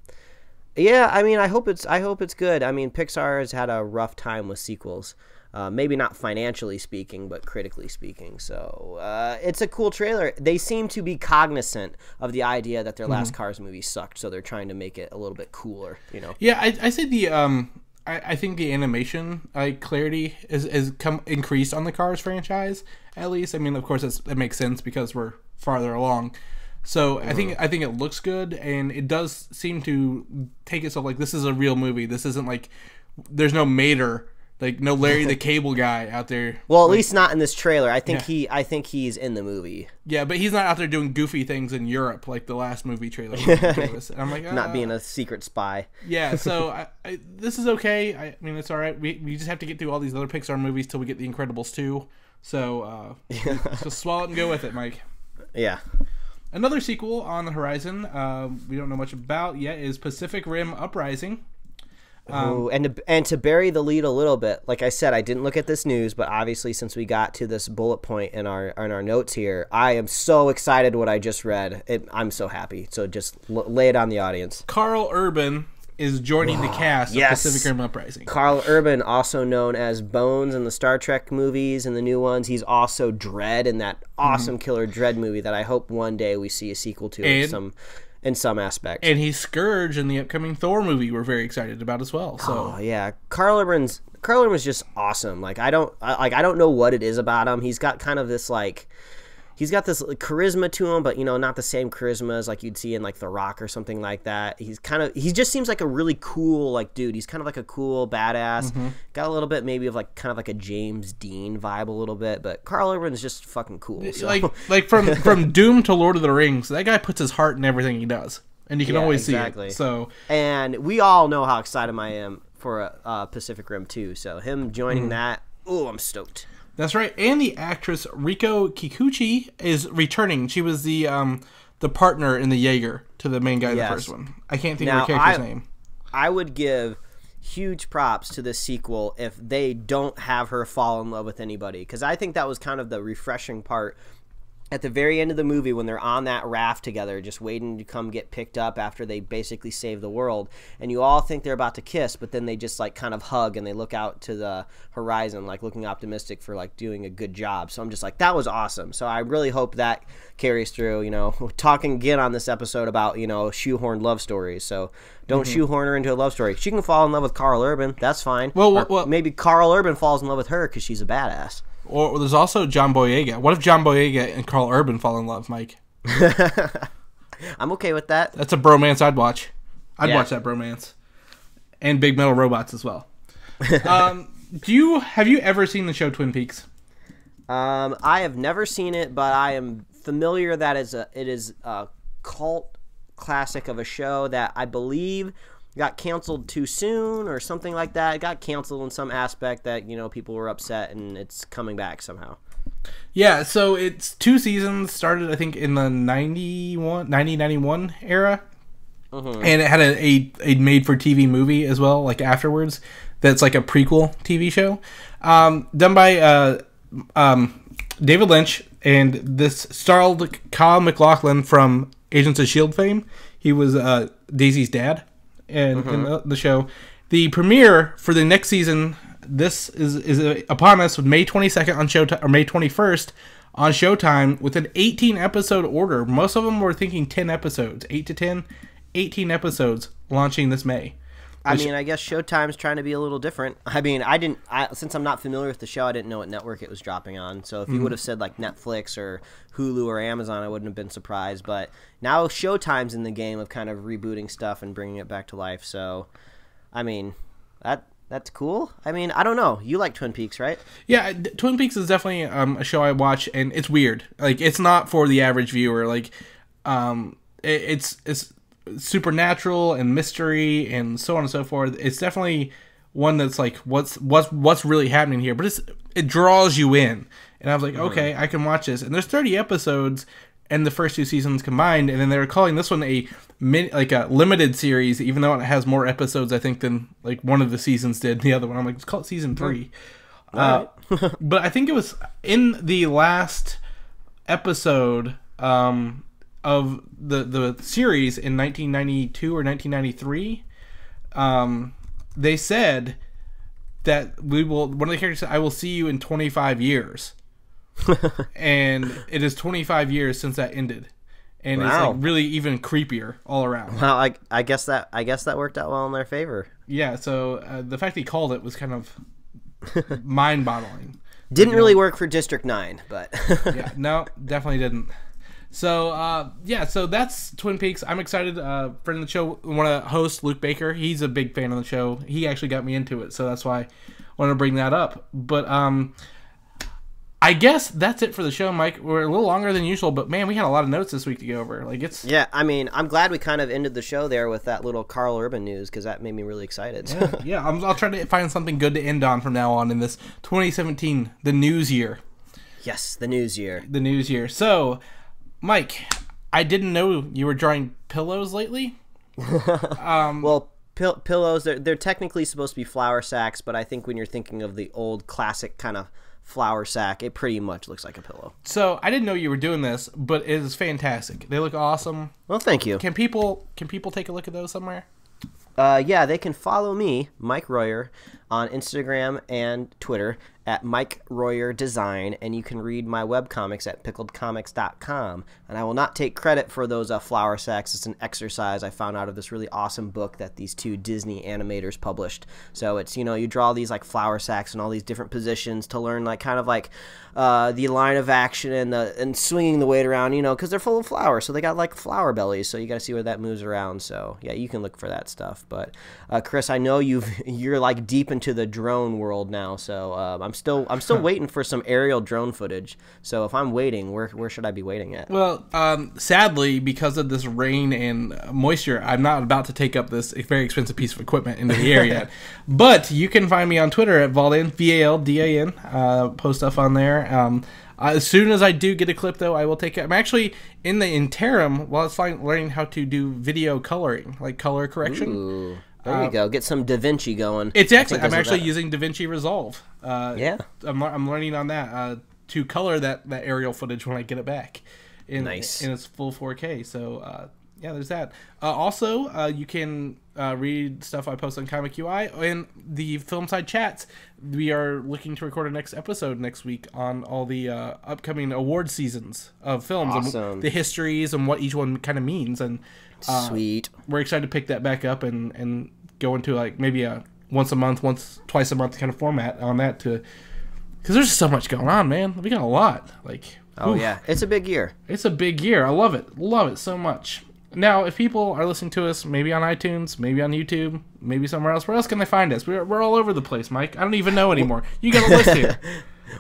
yeah, I mean, I hope it's I hope it's good. I mean, Pixar has had a rough time with sequels. Uh, maybe not financially speaking, but critically speaking. So uh, it's a cool trailer. They seem to be cognizant of the idea that their last mm-hmm. Cars movie sucked, so they're trying to make it a little bit cooler. You know? Yeah, I, I say the um, I, I think the animation like clarity is is come increased on the Cars franchise at least. I mean, of course, it's, it makes sense because we're farther along. So mm-hmm. I think I think it looks good, and it does seem to take itself like this is a real movie. This isn't like there's no Mater. Like no Larry the Cable Guy out there. Well, at like, least not in this trailer. I think yeah. he I think he's in the movie. Yeah, but he's not out there doing goofy things in Europe like the last movie trailer. And I'm like uh, not being a secret spy. Yeah, so I, I, this is okay. I, I mean, it's all right. We we just have to get through all these other Pixar movies till we get The Incredibles two. So uh, let's just swallow it and go with it, Mike. Yeah. Another sequel on the horizon uh, we don't know much about yet is Pacific Rim Uprising. Um, Ooh, and to, and to bury the lead a little bit, like I said, I didn't look at this news, but obviously since we got to this bullet point in our in our notes here, I am so excited what I just read. It, I'm so happy. So just l lay it on the audience. Carl Urban is joining the cast of yes. Pacific Rim Uprising. Carl Urban, also known as Bones in the Star Trek movies and the new ones. He's also Dredd in that awesome mm-hmm. killer Dredd movie that I hope one day we see a sequel to and in some in some aspects. And he's Scourge in the upcoming Thor movie we're very excited about as well. So oh, yeah, Carl Urban's Carl Urban's just awesome. Like I don't I, like I don't know what it is about him. He's got kind of this like he's got this charisma to him, but you know, not the same charisma as like you'd see in like The Rock or something like that. He's kind of he just seems like a really cool like dude. He's kind of like a cool badass. Mm-hmm. Got a little bit maybe of like kind of like a James Dean vibe a little bit, but Carl Urban's just fucking cool. So. Like like from from Doom to Lord of the Rings, that guy puts his heart in everything he does, and you can yeah, always exactly. see it. So and we all know how excited I am for uh, Pacific Rim two. So him joining mm-hmm. that, oh, I'm stoked. That's right. And the actress Riko Kikuchi is returning. She was the um the partner in the Jaeger to the main guy yes. in the first one. I can't think now, of her character's I, name. I would give huge props to this sequel if they don't have her fall in love with anybody, because I think that was kind of the refreshing part at the very end of the movie when they're on that raft together just waiting to come get picked up after they basically save the world, and you all think they're about to kiss, but then they just like kind of hug and they look out to the horizon like looking optimistic for like doing a good job. So I'm just like, that was awesome. So I really hope that carries through. You know, we're talking again on this episode about, you know, shoehorned love stories, so don't mm-hmm. shoehorn her into a love story. She can fall in love with Carl Urban, that's fine. Well, well, well maybe Carl Urban falls in love with her because she's a badass. Or there's also John Boyega. What if John Boyega and Carl Urban fall in love, Mike? I'm okay with that. That's a bromance I'd watch. I'd yeah. watch that bromance. And Big Metal Robots as well. um, do you have you ever seen the show Twin Peaks? Um, I have never seen it, but I am familiar that it's a, it is a cult classic of a show that I believe got canceled too soon or something like that. It got canceled in some aspect that, you know, people were upset, and it's coming back somehow. Yeah, so it's two seasons, started I think in the ninety-one era, mm-hmm. and it had a, a, a made-for-T V movie as well, like afterwards, that's like a prequel T V show um, done by uh, um, David Lynch, and this starred Kyle MacLachlan from Agents of S H I E L D fame. He was uh, Daisy's dad. And mm-hmm. in the, the show, the premiere for the next season, this is is upon us with May twenty-second on Showtime, or May twenty-first on Showtime, with an eighteen episode order. Most of them were thinking ten episodes, eight to ten, eighteen episodes launching this May. I mean, I guess Showtime's trying to be a little different. I mean, I didn't I, since I'm not familiar with the show, I didn't know what network it was dropping on. So if mm-hmm. you would have said like Netflix or Hulu or Amazon, I wouldn't have been surprised. But now Showtime's in the game of kind of rebooting stuff and bringing it back to life. So, I mean, that that's cool. I mean, I don't know. You like Twin Peaks, right? Yeah, Twin Peaks is definitely um, a show I watch, and it's weird. Like, it's not for the average viewer. Like, um, it, it's it's. supernatural and mystery and so on and so forth. It's definitely one that's like, what's what's what's really happening here? But it's it draws you in, and I was like, mm-hmm. okay, I can watch this. And there's thirty episodes and the first two seasons combined, and then they were calling this one a min like a limited series, even though it has more episodes I think than like one of the seasons did. The other one, I'm like, let's call it season three. Right. Uh, but I think it was in the last episode. Um, Of the the series in nineteen ninety-two or nineteen ninety-three, um, they said that we will. One of the characters said, "I will see you in twenty-five years," and it is twenty-five years since that ended, and wow. it's like really even creepier all around. Well, I I guess that I guess that worked out well in their favor. Yeah. So uh, the fact he called it was kind of mind-boggling. Didn't really know. Work for District Nine, but yeah, no, definitely didn't. So, uh, yeah, so that's Twin Peaks. I'm excited. Uh, friend of the show, one of the hosts, Luke Baker, he's a big fan of the show. He actually got me into it, so that's why I wanted to bring that up. But um, I guess that's it for the show, Mike. We're a little longer than usual, but, man, we had a lot of notes this week to go over. Like it's Yeah, I mean, I'm glad we kind of ended the show there with that little Carl Urban news, because that made me really excited. So. Yeah, yeah I'm, I'll try to find something good to end on from now on in this twenty seventeen, the news year. Yes, the news year. The news year. So... Mike, I didn't know you were drawing pillows lately. Um, well, pill pillows, they're, they're technically supposed to be flour sacks, but I think when you're thinking of the old classic kind of flour sack, it pretty much looks like a pillow. So I didn't know you were doing this, but it is fantastic. They look awesome. Well, thank you. Can people, can people take a look at those somewhere? Uh, yeah, they can follow me, Mike Royer, on Instagram and Twitter at Mike Royer Design, and you can read my webcomics at pickled comics dot com. And I will not take credit for those uh, flour sacks. It's an exercise I found out of this really awesome book that these two Disney animators published. So it's, you know, you draw these like flour sacks in all these different positions to learn like kind of like uh, the line of action and the and swinging the weight around, you know, because they're full of flour, so they got like flour bellies, so you got to see where that moves around. So yeah, you can look for that stuff. But uh, Chris, I know you've you're like deep in into the drone world now, so uh, I'm still I'm still waiting for some aerial drone footage. So if I'm waiting, where where should I be waiting at? Well, um, sadly, because of this rain and moisture, I'm not about to take up this very expensive piece of equipment into the air yet. But you can find me on Twitter at Valdan, V A L D A N. Uh, post stuff on there. Um, As soon as I do get a clip, though, I will take it. I'm actually in the interim while it's learning how to do video coloring, like color correction. Ooh, there um, you go. Get some DaVinci going. It's actually I'm actually using DaVinci Resolve. Uh, yeah, I'm I'm learning on that uh, to color that that aerial footage when I get it back. In, nice. And it's full four K. So uh, yeah, there's that. Uh, also, uh, you can uh, read stuff I post on Comic U I and the Film Side Chats. We are looking to record our next episode next week on all the uh, upcoming award seasons of films, awesome. And the histories and what each one kind of means. And uh, sweet, we're excited to pick that back up and and go into like maybe a once a month, once twice a month kind of format on that to, because there's so much going on, man. We got a lot. Like oh oof. Yeah, it's a big year. It's a big year. I love it. Love it so much. Now, if people are listening to us, maybe on iTunes, maybe on YouTube, maybe somewhere else, where else can they find us? We're, we're all over the place, Mike. I don't even know anymore. You got a list here.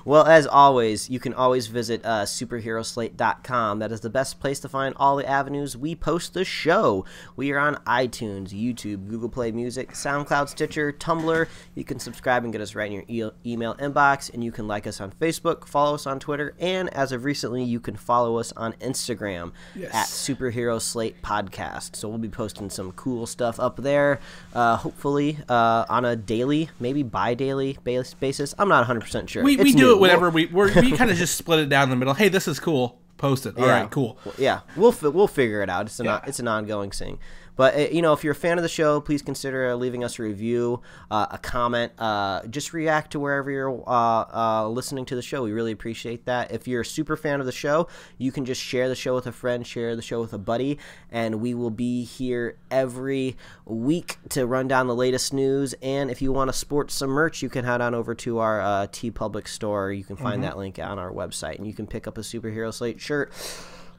Well, as always, you can always visit uh, superhero slate dot com. That is the best place to find all the avenues we post the show. We are on iTunes, YouTube, Google Play Music, SoundCloud, Stitcher, Tumblr. You can subscribe and get us right in your e email inbox, and you can like us on Facebook, follow us on Twitter, and as of recently, you can follow us on Instagram yes. at Superhero Slate Podcast. So we'll be posting some cool stuff up there, uh, hopefully uh, on a daily, maybe bi-daily basis. I'm not one hundred percent sure. We, we do it whenever we we're, we kind of just split it down the middle. Hey, this is cool. Post it. All yeah. right, cool. Yeah, we'll we'll figure it out. It's an yeah. it's an ongoing thing. But you know, if you're a fan of the show, please consider leaving us a review, uh, a comment. Uh, just react to wherever you're uh, uh, listening to the show. We really appreciate that. If you're a super fan of the show, you can just share the show with a friend, share the show with a buddy, and we will be here every week to run down the latest news. And if you want to sport some merch, you can head on over to our uh, TeePublic store. You can find mm-hmm. that link on our website, and you can pick up a Superhero Slate shirt.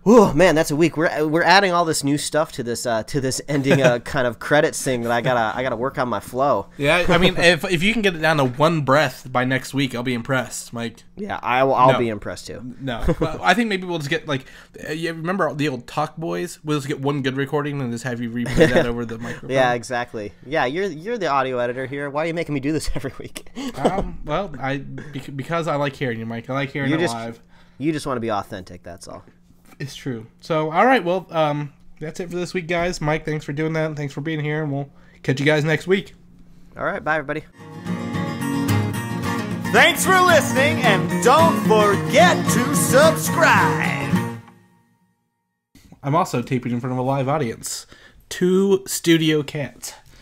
Oh man, that's a week. We're we're adding all this new stuff to this uh, to this ending uh, kind of credits thing that I gotta I gotta work on my flow. Yeah, I mean, if if you can get it down to one breath by next week, I'll be impressed, Mike. Yeah, I will. I'll no. be impressed too. No, well, I think maybe we'll just get like you remember the old Talk Boys? We'll just get one good recording and just have you replay that over the microphone. Yeah, exactly. Yeah, you're you're the audio editor here. Why are you making me do this every week? um, well, I because I like hearing you, Mike. I like hearing you it just, live. You just want to be authentic. That's all. It's true. So, all right, well, um, that's it for this week, guys. Mike, thanks for doing that, and thanks for being here, and we'll catch you guys next week. All right, bye, everybody. Thanks for listening, and don't forget to subscribe. I'm also taping in front of a live audience. Two studio cats.